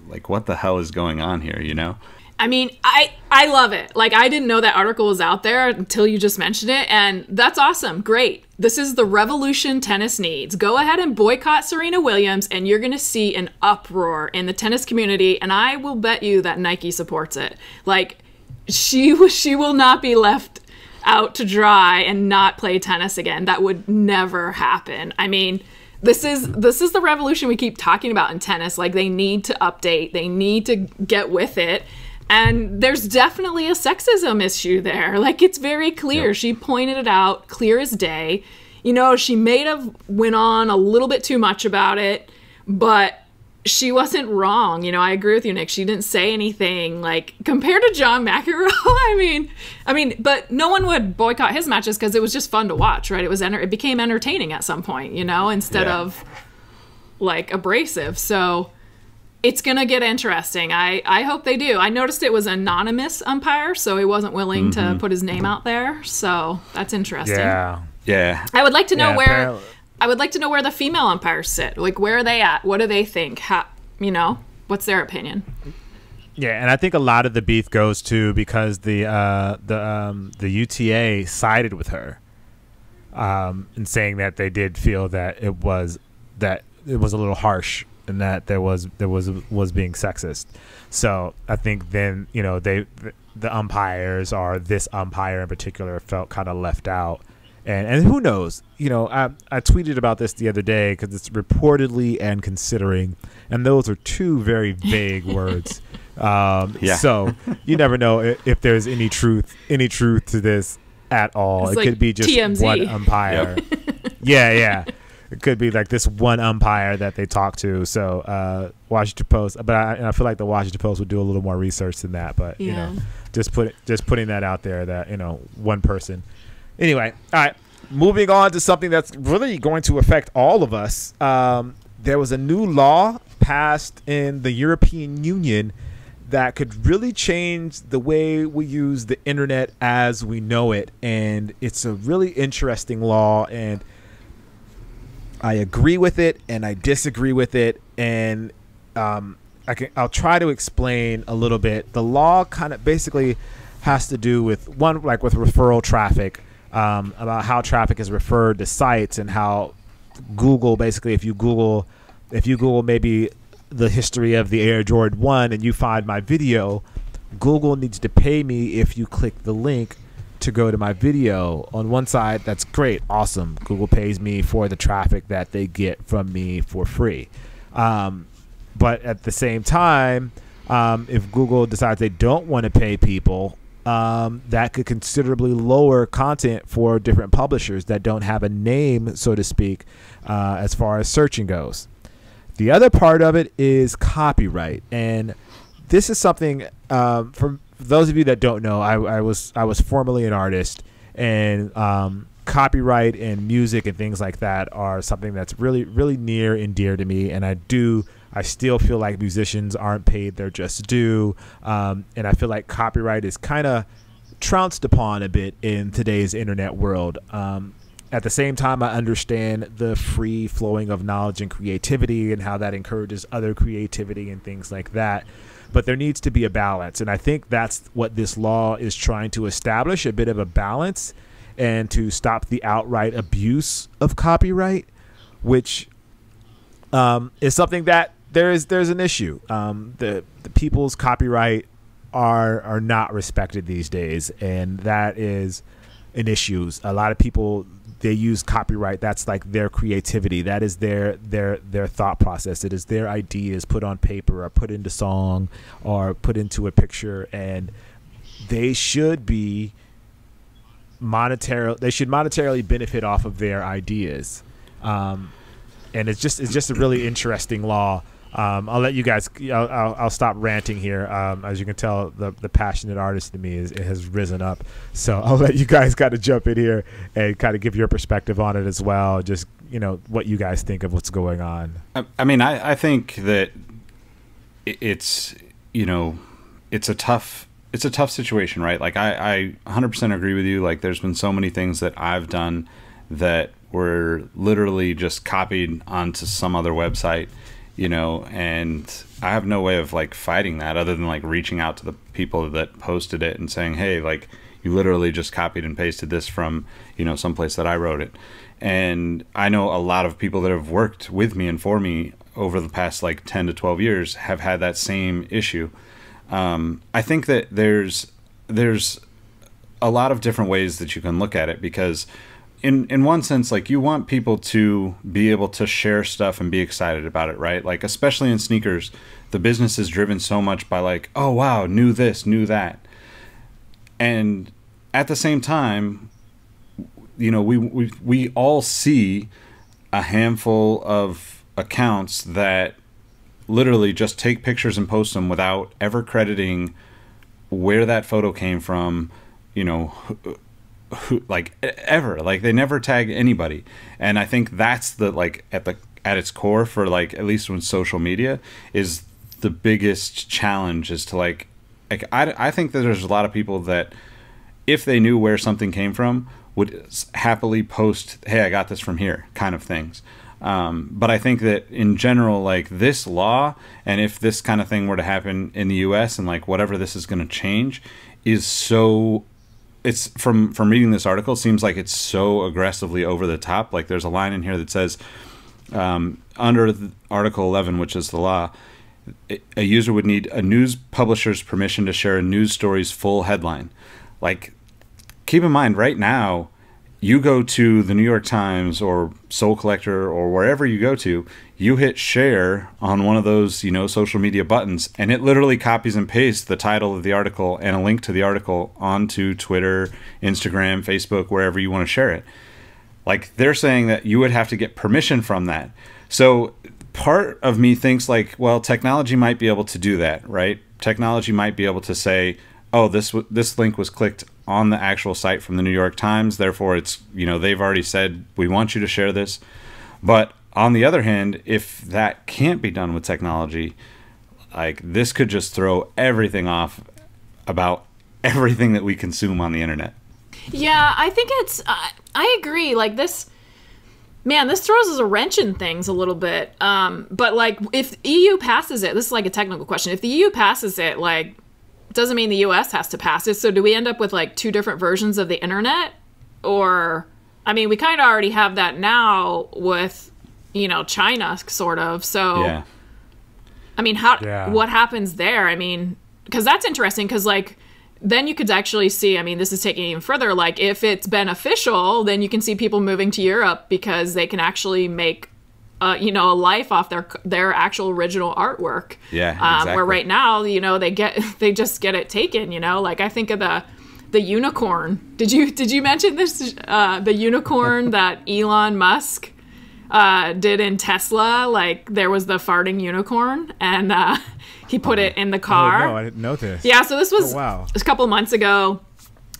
like what the hell is going on here, you know? I mean, I I love it. Like, I didn't know that article was out there until you just mentioned it, and that's awesome. Great. This is the revolution tennis needs. Go ahead and boycott Serena Williams, and you're going to see an uproar in the tennis community, and I will bet you that Nike supports it. Like, she she will not be left out to dry and not play tennis again. That would never happen. I mean, this is this is the revolution we keep talking about in tennis. Like, they need to update, they need to get with it, and there's definitely a sexism issue there. Like, it's very clear. Yep. She pointed it out clear as day. You know, she may have went on a little bit too much about it, but she wasn't wrong. You know, I agree with you, Nick. She didn't say anything. Like, compared to John McEnroe, I mean, I mean, but no one would boycott his matches because it was just fun to watch, right? It was enter it became entertaining at some point, you know, instead yeah. of like abrasive. So it's gonna get interesting. I I hope they do. I noticed it was anonymous umpire, so he wasn't willing mm-hmm. to put his name out there. So that's interesting. Yeah, yeah. I would like to know yeah, where. Apparently. I would like to know where the female umpires sit. Like, where are they at? What do they think? How, you know, what's their opinion? Yeah, and I think a lot of the beef goes to because the uh, the um, the U T A sided with her um, in saying that they did feel that it was that it was a little harsh and that there was there was was being sexist. So I think then, you know, they the umpires or this umpire in particular felt kind of left out. And, and who knows, you know, I, I tweeted about this the other day because it's reportedly and considering. And those are two very vague words. Um, yeah. So you never know if, if there's any truth, any truth to this at all. It's it like could be just T M Z. One umpire. Yep. Yeah, yeah. It could be like this one umpire that they talk to. So uh, Washington Post, but I, and I feel like the Washington Post would do a little more research than that. But, yeah. you know, just put just putting that out there that, you know, one person. Anyway, all right, moving on to something that's really going to affect all of us. Um, there was a new law passed in the European Union that could really change the way we use the internet as we know it. And it's a really interesting law, and I agree with it and I disagree with it. And um, I can, I'll try to explain a little bit. The law kind of basically has to do with one, like with referral traffic. Um, about how traffic is referred to sites and how Google basically, if you Google, if you Google maybe the history of the Air Jordan One and you find my video, Google needs to pay me if you click the link to go to my video. On one side, that's great, awesome. Google pays me for the traffic that they get from me for free. Um, but at the same time, Um, if Google decides they don't want to pay people, um, that could considerably lower content for different publishers that don't have a name, so to speak, uh, as far as searching goes. The other part of it is copyright. And this is something, um, for those of you that don't know, I, I was I was formerly an artist, and um, copyright and music and things like that are something that's really, really near and dear to me. And I do I still feel like musicians aren't paid their just due. Um, and I feel like copyright is kind of trounced upon a bit in today's internet world. Um, at the same time, I understand the free flowing of knowledge and creativity and how that encourages other creativity and things like that. But there needs to be a balance. And I think that's what this law is trying to establish, a bit of a balance, and to stop the outright abuse of copyright, which um, is something that there is, there's an issue. Um, the, the people's copyright are, are not respected these days. And that is an issue. A lot of people, they use copyright. That's like their creativity. That is their, their, their thought process. It is their ideas put on paper or put into song or put into a picture. And they should be monetarily, they should monetarily benefit off of their ideas. Um, And it's just it's just a really interesting law. Um, I'll let you guys. I'll, I'll, I'll stop ranting here. Um, as you can tell, the the passionate artist in me is, it has risen up. So I'll let you guys kind of jump in here and kind of give your perspective on it as well. Just, you know, what you guys think of what's going on. I, I mean, I, I think that it's you know it's a tough it's a tough situation, right? Like I I one hundred percent agree with you. Like there's been so many things that I've done that were literally just copied onto some other website, you know, and I have no way of like fighting that other than like reaching out to the people that posted it and saying, hey, like you literally just copied and pasted this from, you know, someplace that I wrote it. And I know a lot of people that have worked with me and for me over the past like ten to twelve years have had that same issue. Um, I think that there's, there's a lot of different ways that you can look at it, because In, in one sense, like you want people to be able to share stuff and be excited about it, right? Like, especially in sneakers, the business is driven so much by like, oh, wow, knew this, knew that. And at the same time, you know, we, we, we all see a handful of accounts that literally just take pictures and post them without ever crediting where that photo came from, you know, Who, like ever like they never tag anybody. And I think that's the like at the at its core for like at least with social media is the biggest challenge is to like, like I, I think that there's a lot of people that if they knew where something came from would happily post, hey, I got this from here kind of things. Um, but I think that in general, like this law, and if this kind of thing were to happen in the U S and like whatever this is going to change is so It's from from reading this article, seems like it's so aggressively over the top. Like there's a line in here that says um, under the Article eleven, which is the law, a user would need a news publisher's permission to share a news story's full headline. Like, keep in mind, right now, you go to the New York Times or Soul Collector or wherever you go to, you hit share on one of those, you know, social media buttons, and it literally copies and pastes the title of the article and a link to the article onto Twitter, Instagram, Facebook, wherever you want to share it. Like, they're saying that you would have to get permission from that. So part of me thinks like, well, technology might be able to do that, right? Technology might be able to say, oh, this this link was clicked on the actual site from the New York Times, therefore it's, you know, they've already said we want you to share this. But on the other hand, if that can't be done with technology, like this could just throw everything off about everything that we consume on the internet. Yeah, I think it's uh, I agree. Like this, man, this throws us a wrench in things a little bit. Um, but like if E U passes it, this is like a technical question. If the E U passes it, like doesn't mean the U S has to pass it. So do we end up with like two different versions of the internet? Or, I mean, we kind of already have that now with, you know, China sort of. So, yeah. I mean, how, yeah. what happens there? I mean, because that's interesting because like, then you could actually see, I mean, this is taking it even further. Like if it's beneficial, then you can see people moving to Europe because they can actually make uh, you know, a life off their their actual original artwork. Yeah, um, exactly. Where right now, you know, they get they just get it taken. You know, like I think of the the unicorn. Did you did you mention this? Uh, the unicorn that Elon Musk uh, did in Tesla. Like there was the farting unicorn, and uh, he put it in the car. Oh no, I didn't know this. Yeah, so this was oh, wow. a couple months ago.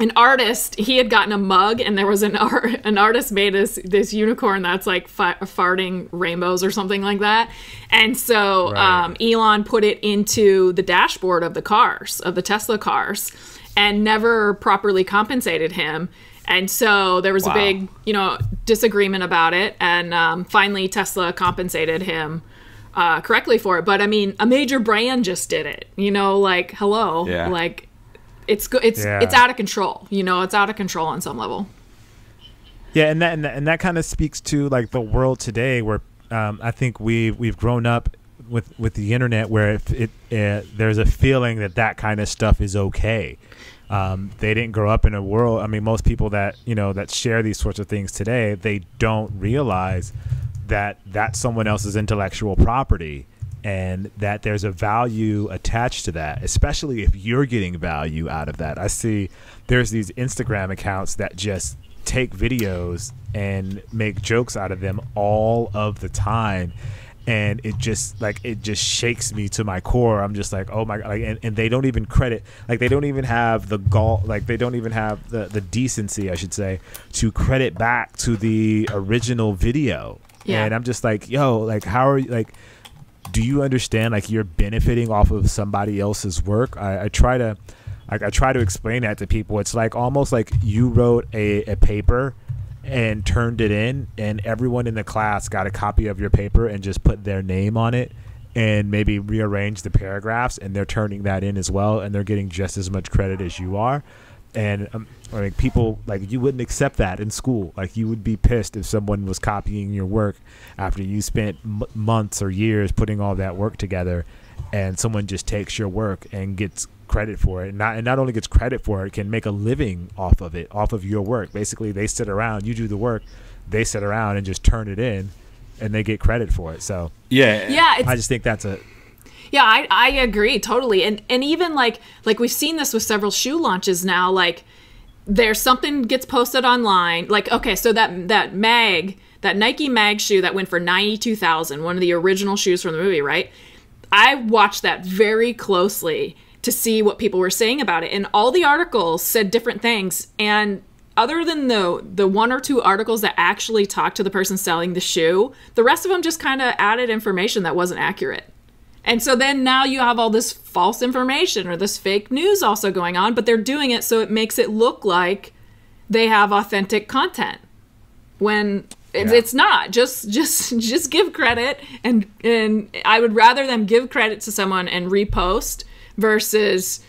An artist, he had gotten a mug, and there was an art, an artist made this this unicorn that's like fa farting rainbows or something like that, and so right. um, Elon put it into the dashboard of the cars, of the Tesla cars, and never properly compensated him, and so there was wow. a big, you know, disagreement about it, and um, finally Tesla compensated him uh, correctly for it. But I mean, a major brand just did it, you know, like hello, yeah. like. It's good. It's yeah. it's out of control. You know, it's out of control on some level. Yeah, and that and that, and that kind of speaks to like the world today, where um, I think we we've, we've grown up with with the internet, where if it, it there's a feeling that that kind of stuff is okay. Um, they didn't grow up in a world. I mean, most people that you know that share these sorts of things today, they don't realize that that's someone else's intellectual property. And that there's a value attached to that, especially if you're getting value out of that. I see there's these Instagram accounts that just take videos and make jokes out of them all of the time. And it just like it just shakes me to my core. I'm just like, oh my god! Like, and, and they don't even credit, like they don't even have the gall, like they don't even have the the decency, I should say, to credit back to the original video. Yeah. And I'm just like, yo, like how are you like? Do you understand like you're benefiting off of somebody else's work? I, I try to like I try to explain that to people. It's like almost like you wrote a, a paper and turned it in, and everyone in the class got a copy of your paper and just put their name on it and maybe rearrange the paragraphs, and they're turning that in as well, and they're getting just as much credit as you are. And um, I mean, people like you wouldn't accept that in school. Like you would be pissed if someone was copying your work after you spent m months or years putting all that work together, and someone just takes your work and gets credit for it. And not and not only gets credit for it, can make a living off of it, off of your work. Basically, they sit around, you do the work, they sit around and just turn it in, and they get credit for it. So yeah, yeah, it's I just think that's a. Yeah, I, I agree totally. And and even like like we've seen this with several shoe launches now, like there's something gets posted online. Like, okay, so that that mag, that Nike mag shoe that went for ninety-two thousand dollars, one of the original shoes from the movie, right? I watched that very closely to see what people were saying about it. And all the articles said different things. And other than the the one or two articles that actually talked to the person selling the shoe, the rest of them just kind of added information that wasn't accurate. And so then now you have all this false information or this fake news also going on, but they're doing it so it makes it look like they have authentic content when yeah. it's not. Just just just give credit, and and I would rather them give credit to someone and repost versus,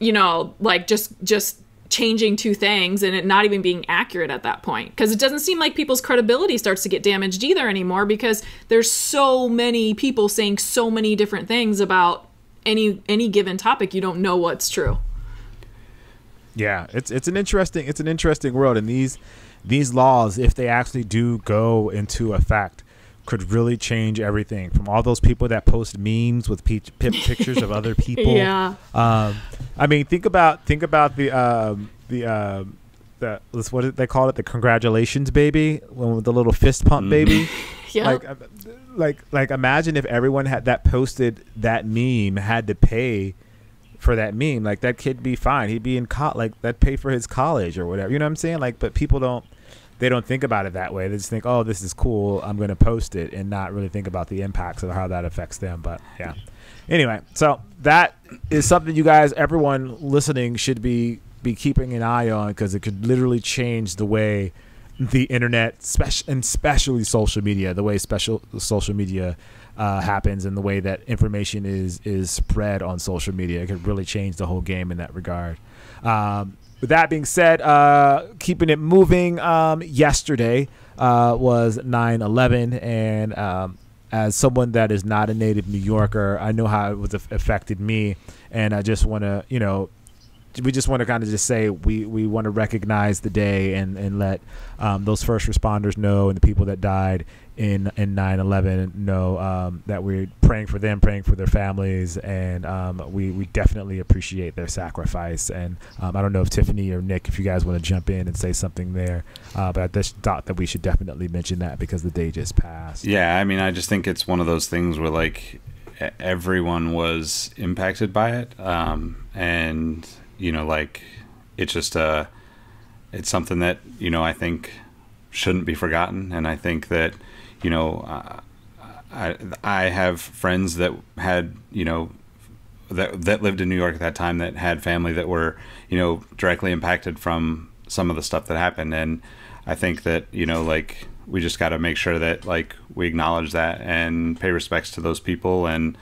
you know, like just just changing two things and it not even being accurate at that point, because it doesn't seem like people's credibility starts to get damaged either anymore, because there's so many people saying so many different things about any any given topic. You don't know what's true. Yeah, it's it's an interesting it's an interesting world, and these these laws, if they actually do go into effect, could really change everything from all those people that post memes with pe p pictures of other people. Yeah. Um, I mean, think about think about the um, the um, the what did they call it? The congratulations baby, with the little fist pump baby. Mm. Yeah. Like, like, like, imagine if everyone had that posted that meme had to pay for that meme. Like that kid be fine. He'd be in co like that'd pay for his college or whatever. You know what I'm saying? Like, but people don't. They don't think about it that way. They just think, oh, this is cool, I'm going to post it, and not really think about the impacts of how that affects them. But, yeah. Anyway, so that is something you guys, everyone listening, should be, be keeping an eye on, because it could literally change the way the internet, spe- and especially social media, the way special social media uh, happens and the way that information is, is spread on social media. It could really change the whole game in that regard. Um, With that being said, uh, keeping it moving, um, yesterday uh, was nine eleven, and um, as someone that is not a native New Yorker, I know how it was affected me, and I just want to, you know, we just want to kind of just say we, we want to recognize the day and, and let um, those first responders know, and the people that died in in nine eleven know um, that we're praying for them, praying for their families, and um, we, we definitely appreciate their sacrifice. And um, I don't know if Tiffany or Nick, if you guys want to jump in and say something there, uh, but I just thought that we should definitely mention that because the day just passed. Yeah, I mean, I just think it's one of those things where, like, everyone was impacted by it, um, and you know, like, it's just uh it's something that, you know, I think shouldn't be forgotten. And I think that, you know, uh, I I have friends that had, you know, that that lived in New York at that time, that had family that were, you know, directly impacted from some of the stuff that happened. And I think that, you know, like, we just got to make sure that, like, we acknowledge that and pay respects to those people, and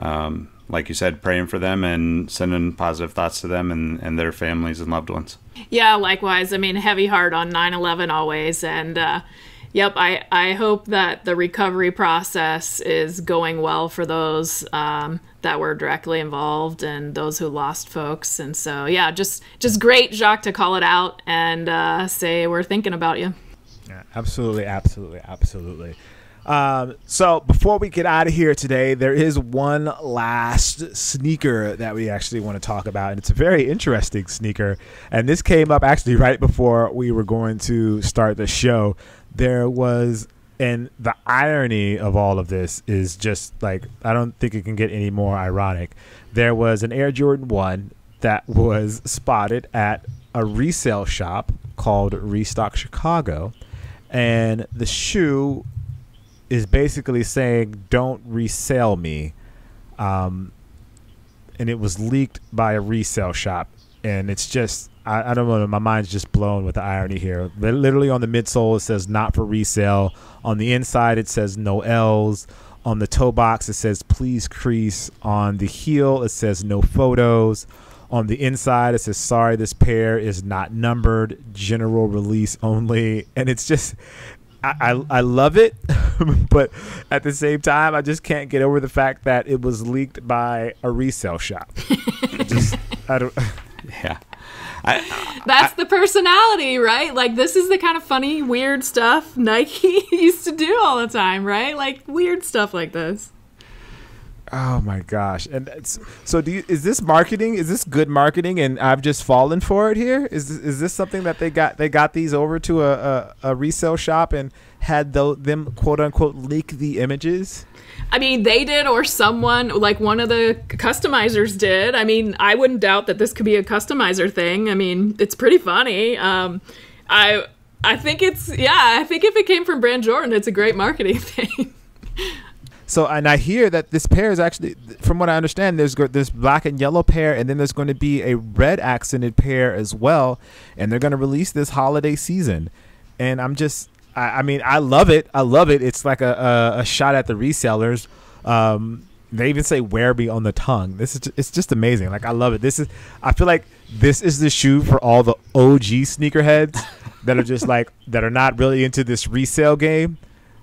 um like you said, praying for them and sending positive thoughts to them and, and their families and loved ones. Yeah, likewise. I mean, heavy heart on nine eleven always. And uh, yep, I, I hope that the recovery process is going well for those um, that were directly involved and those who lost folks. And so, yeah, just, just great, Jacques, to call it out and uh, say we're thinking about you. Yeah, absolutely, absolutely, absolutely. Um, so before we get out of here today, there is one last sneaker that we actually want to talk about, and it's a very interesting sneaker. And this came up actually right before we were going to start the show. There was, and the irony of all of this is just, like, I don't think it can get any more ironic. There was an Air Jordan One that was spotted at a resale shop called Restock Chicago, and the shoe is basically saying, don't resell me. Um, and it was leaked by a resale shop. And it's just, I, I don't know, my mind's just blown with the irony here. But literally on the midsole, it says not for resale. On the inside, it says no L's. On the toe box, it says please crease. On the heel, it says no photos. On the inside, it says, sorry, this pair is not numbered. General release only. And it's just... I, I love it, but at the same time, I just can't get over the fact that it was leaked by a resale shop. just, I don't, yeah. I, That's I, the personality, right? Like, this is the kind of funny, weird stuff Nike used to do all the time, right? Like, weird stuff like this. Oh my gosh! And it's, so, do you, is this marketing? Is this good marketing? And I've just fallen for it here. Is this, is this something that they got? They got these over to a a, a resale shop and had the, them quote unquote leak the images. I mean, they did, or someone, like one of the customizers did. I mean, I wouldn't doubt that this could be a customizer thing. I mean, it's pretty funny. Um, I I think it's yeah. I think if it came from Brand Jordan, it's a great marketing thing. So, and I hear that this pair is actually, from what I understand, there's this black and yellow pair, and then there's going to be a red accented pair as well, and they're going to release this holiday season. And I'm just, I, I mean, I love it. I love it. It's like a, a, a shot at the resellers. Um, they even say "wear me" on the tongue. This is, just, it's just amazing. Like, I love it. This is, I feel like this is the shoe for all the O G sneakerheads that are just like, that are not really into this resale game.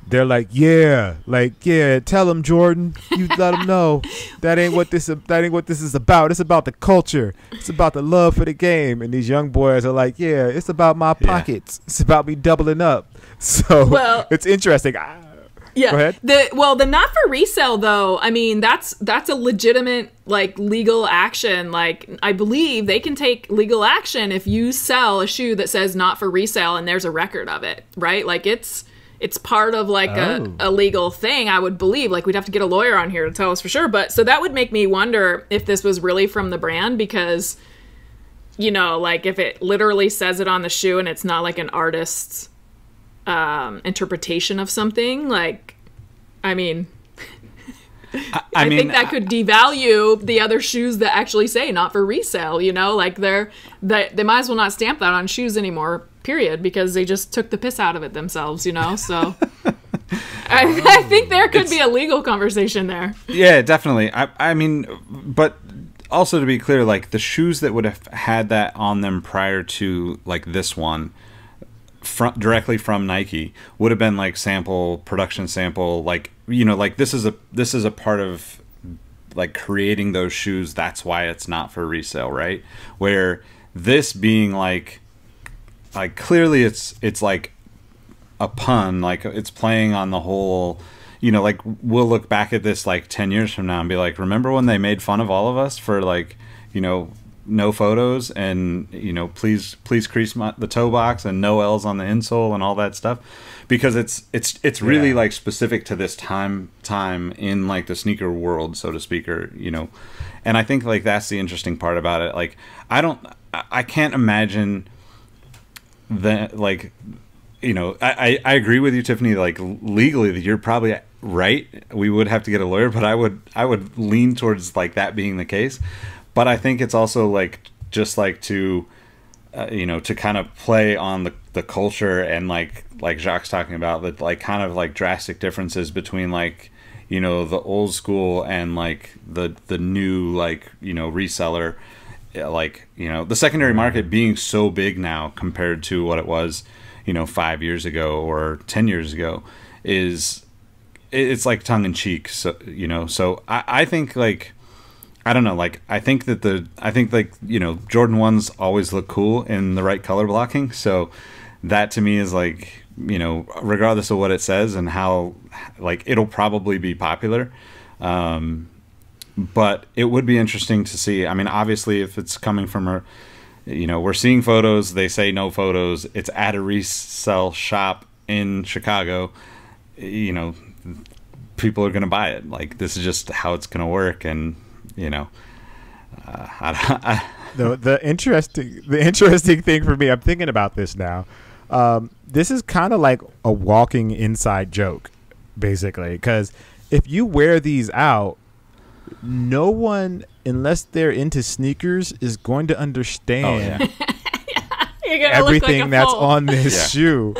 They're like, yeah, like, yeah, tell them, Jordan. You let them know. That ain't what this that ain't what this is about. It's about the culture. It's about the love for the game. And these young boys are like, yeah, it's about my pockets. Yeah. It's about me doubling up. So, well, it's interesting. Yeah. Go ahead. The, well, the not for resale, though, I mean, that's that's a legitimate, like, legal action. Like, I believe they can take legal action if you sell a shoe that says not for resale and there's a record of it, right? Like, it's... It's part of, like, oh. a, a legal thing, I would believe. Like, we'd have to get a lawyer on here to tell us for sure. But so that would make me wonder if this was really from the brand, because, you know, like, if it literally says it on the shoe and it's not like an artist's um, interpretation of something, like, I mean, I, I, I mean, think that I, could devalue the other shoes that actually say not for resale, you know? Like, they're, they, they might as well not stamp that on shoes anymore. Period, because they just took the piss out of it themselves, you know? So I, I think there could it's, be a legal conversation there. Yeah, definitely. I, I mean, but also to be clear, like, the shoes that would have had that on them prior to, like, this one fr directly from Nike would have been, like, sample, production sample, like, you know, like, this is a, this is a part of like creating those shoes, that's why it's not for resale, right? Where this being like, like clearly it's it's like a pun, like it's playing on the whole, you know, like we'll look back at this like ten years from now and be like, remember when they made fun of all of us for like, you know, no photos and, you know, please, please crease my, the toe box and no L's on the insole and all that stuff, because it's, it's, it's really yeah. like specific to this time, time in like the sneaker world, so to speak, or, you know, and I think like, that's the interesting part about it. Like, I don't, I can't imagine that, like, you know, I, I, I agree with you, Tiffany, like legally that you're probably right. We would have to get a lawyer, but I would, I would lean towards like that being the case. But I think it's also like just like to, uh, you know, to kind of play on the, the culture and like like Jacques talking about that, like kind of like drastic differences between like, you know, the old school and like the the new like, you know, reseller, like, you know, the secondary market being so big now compared to what it was, you know, five years ago or ten years ago is it's like tongue in cheek. So, you know, so I, I think like. I don't know, like, I think that the, I think, like, you know, Jordan ones always look cool in the right color blocking, so that to me is, like, you know, regardless of what it says and how, like, it'll probably be popular, um, but it would be interesting to see. I mean, obviously, if it's coming from, a, you know, we're seeing photos, they say no photos, it's at a resell shop in Chicago, you know, people are going to buy it. Like, this is just how it's going to work, and... You know, uh, I, I, the the interesting the interesting thing for me, I'm thinking about this now. Um, this is kind of like a walking inside joke, basically, because if you wear these out, no one, unless they're into sneakers, is going to understand oh, yeah. yeah, everything like that's hole. on this yeah. shoe.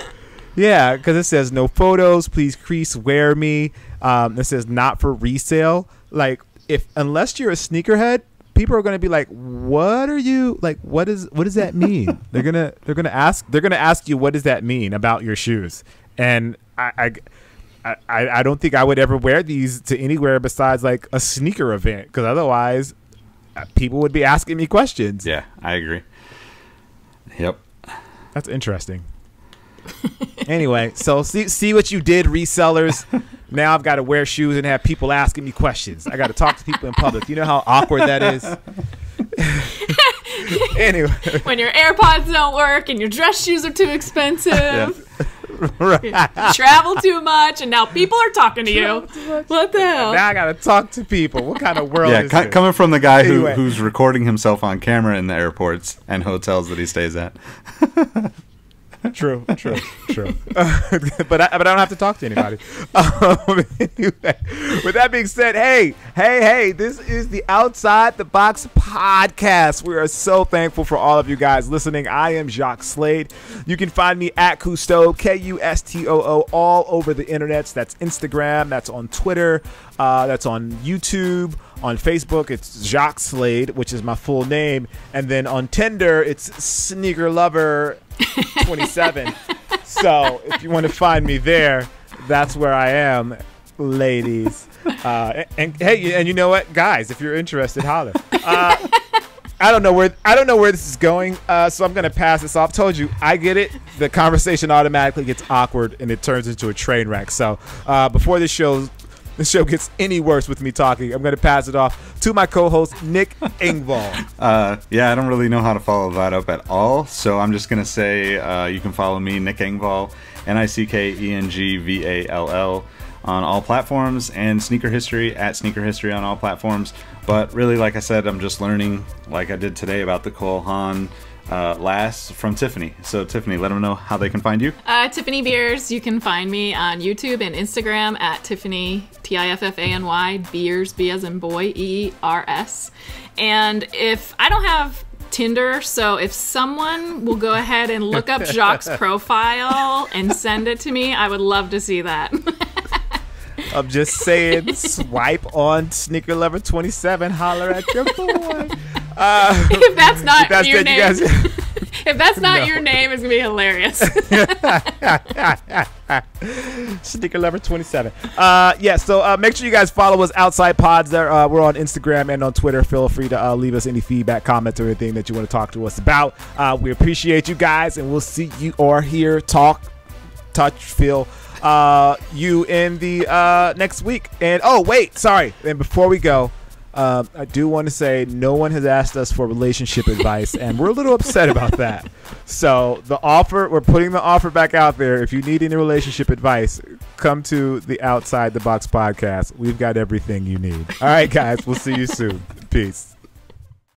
Yeah, because it says no photos. Please crease wear me. Um, it says not for resale. Like. If unless you're a sneakerhead, people are going to be like, "What are you like? What is what does that mean?" they're gonna they're gonna ask they're gonna ask you, "What does that mean about your shoes?" And I I I, I don't think I would ever wear these to anywhere besides like a sneaker event, because otherwise, people would be asking me questions. Yeah, I agree. Yep, that's interesting. Anyway, so see see what you did, resellers. Now I've got to wear shoes and have people asking me questions. I got to talk to people in public. You know how awkward that is? Anyway. When your AirPods don't work and your dress shoes are too expensive. Yeah. Right. You travel too much and now people are talking to travel you. What the hell? Now I got to talk to people. What kind of world yeah, is this? Coming from the guy who, anyway. who's recording himself on camera in the airports and hotels that he stays at. True, true, true. Uh, but, I, but I don't have to talk to anybody. Um, anyway, with that being said, hey, hey, hey, this is the Outside the Box podcast. We are so thankful for all of you guys listening. I am Jacques Slade. You can find me at Cousteau, K U S T O O, all over the internets. That's Instagram. That's on Twitter. Uh, that's on YouTube. On Facebook, it's Jacques Slade, which is my full name. And then on Tinder, it's Sneaker Lover twenty-seven. So if you want to find me there, that's where I am, ladies. Uh, and, and hey, and you know what, guys, if you're interested, holler. Uh, I don't know where I don't know where this is going, uh, so I'm gonna pass this off. Told you, I get it. The conversation automatically gets awkward and it turns into a train wreck. So uh, before this show. The show gets any worse with me talking, I'm going to pass it off to my co-host, Nick Engvall. Uh, yeah, I don't really know how to follow that up at all, so I'm just going to say uh, you can follow me, Nick Engvall, N I C K E N G V A L L, on all platforms, and Sneaker History at Sneaker History on all platforms. But really, like I said, I'm just learning, like I did today, about the Cole Haan Uh, last from Tiffany. So Tiffany, let them know how they can find you. Uh, Tiffany Beers. You can find me on YouTube and Instagram at Tiffany, T I F F A N Y, Beers, B as in boy, E E R S. And if I don't have Tinder, so if someone will go ahead and look up Jacques' profile and send it to me, I would love to see that. I'm just saying, swipe on Sneaker Lover twenty-seven, holler at your boy. Uh, if that's not if that's your name, you guys, if that's not no. your name, it's gonna be hilarious. Sneaker Lover twenty-seven. Uh, yeah, so uh, make sure you guys follow us, Outside Pods. There, uh, we're on Instagram and on Twitter. Feel free to uh, leave us any feedback, comments, or anything that you want to talk to us about. Uh, we appreciate you guys, and we'll see you or hear, talk, touch, feel uh, you in the uh, next week. And oh, wait, sorry. And before we go, Uh, I do want to say no one has asked us for relationship advice, and we're a little upset about that. So the offer, we're putting the offer back out there. If you need any relationship advice, come to the Outside the Box podcast. We've got everything you need. All right, guys, we'll see you soon. Peace.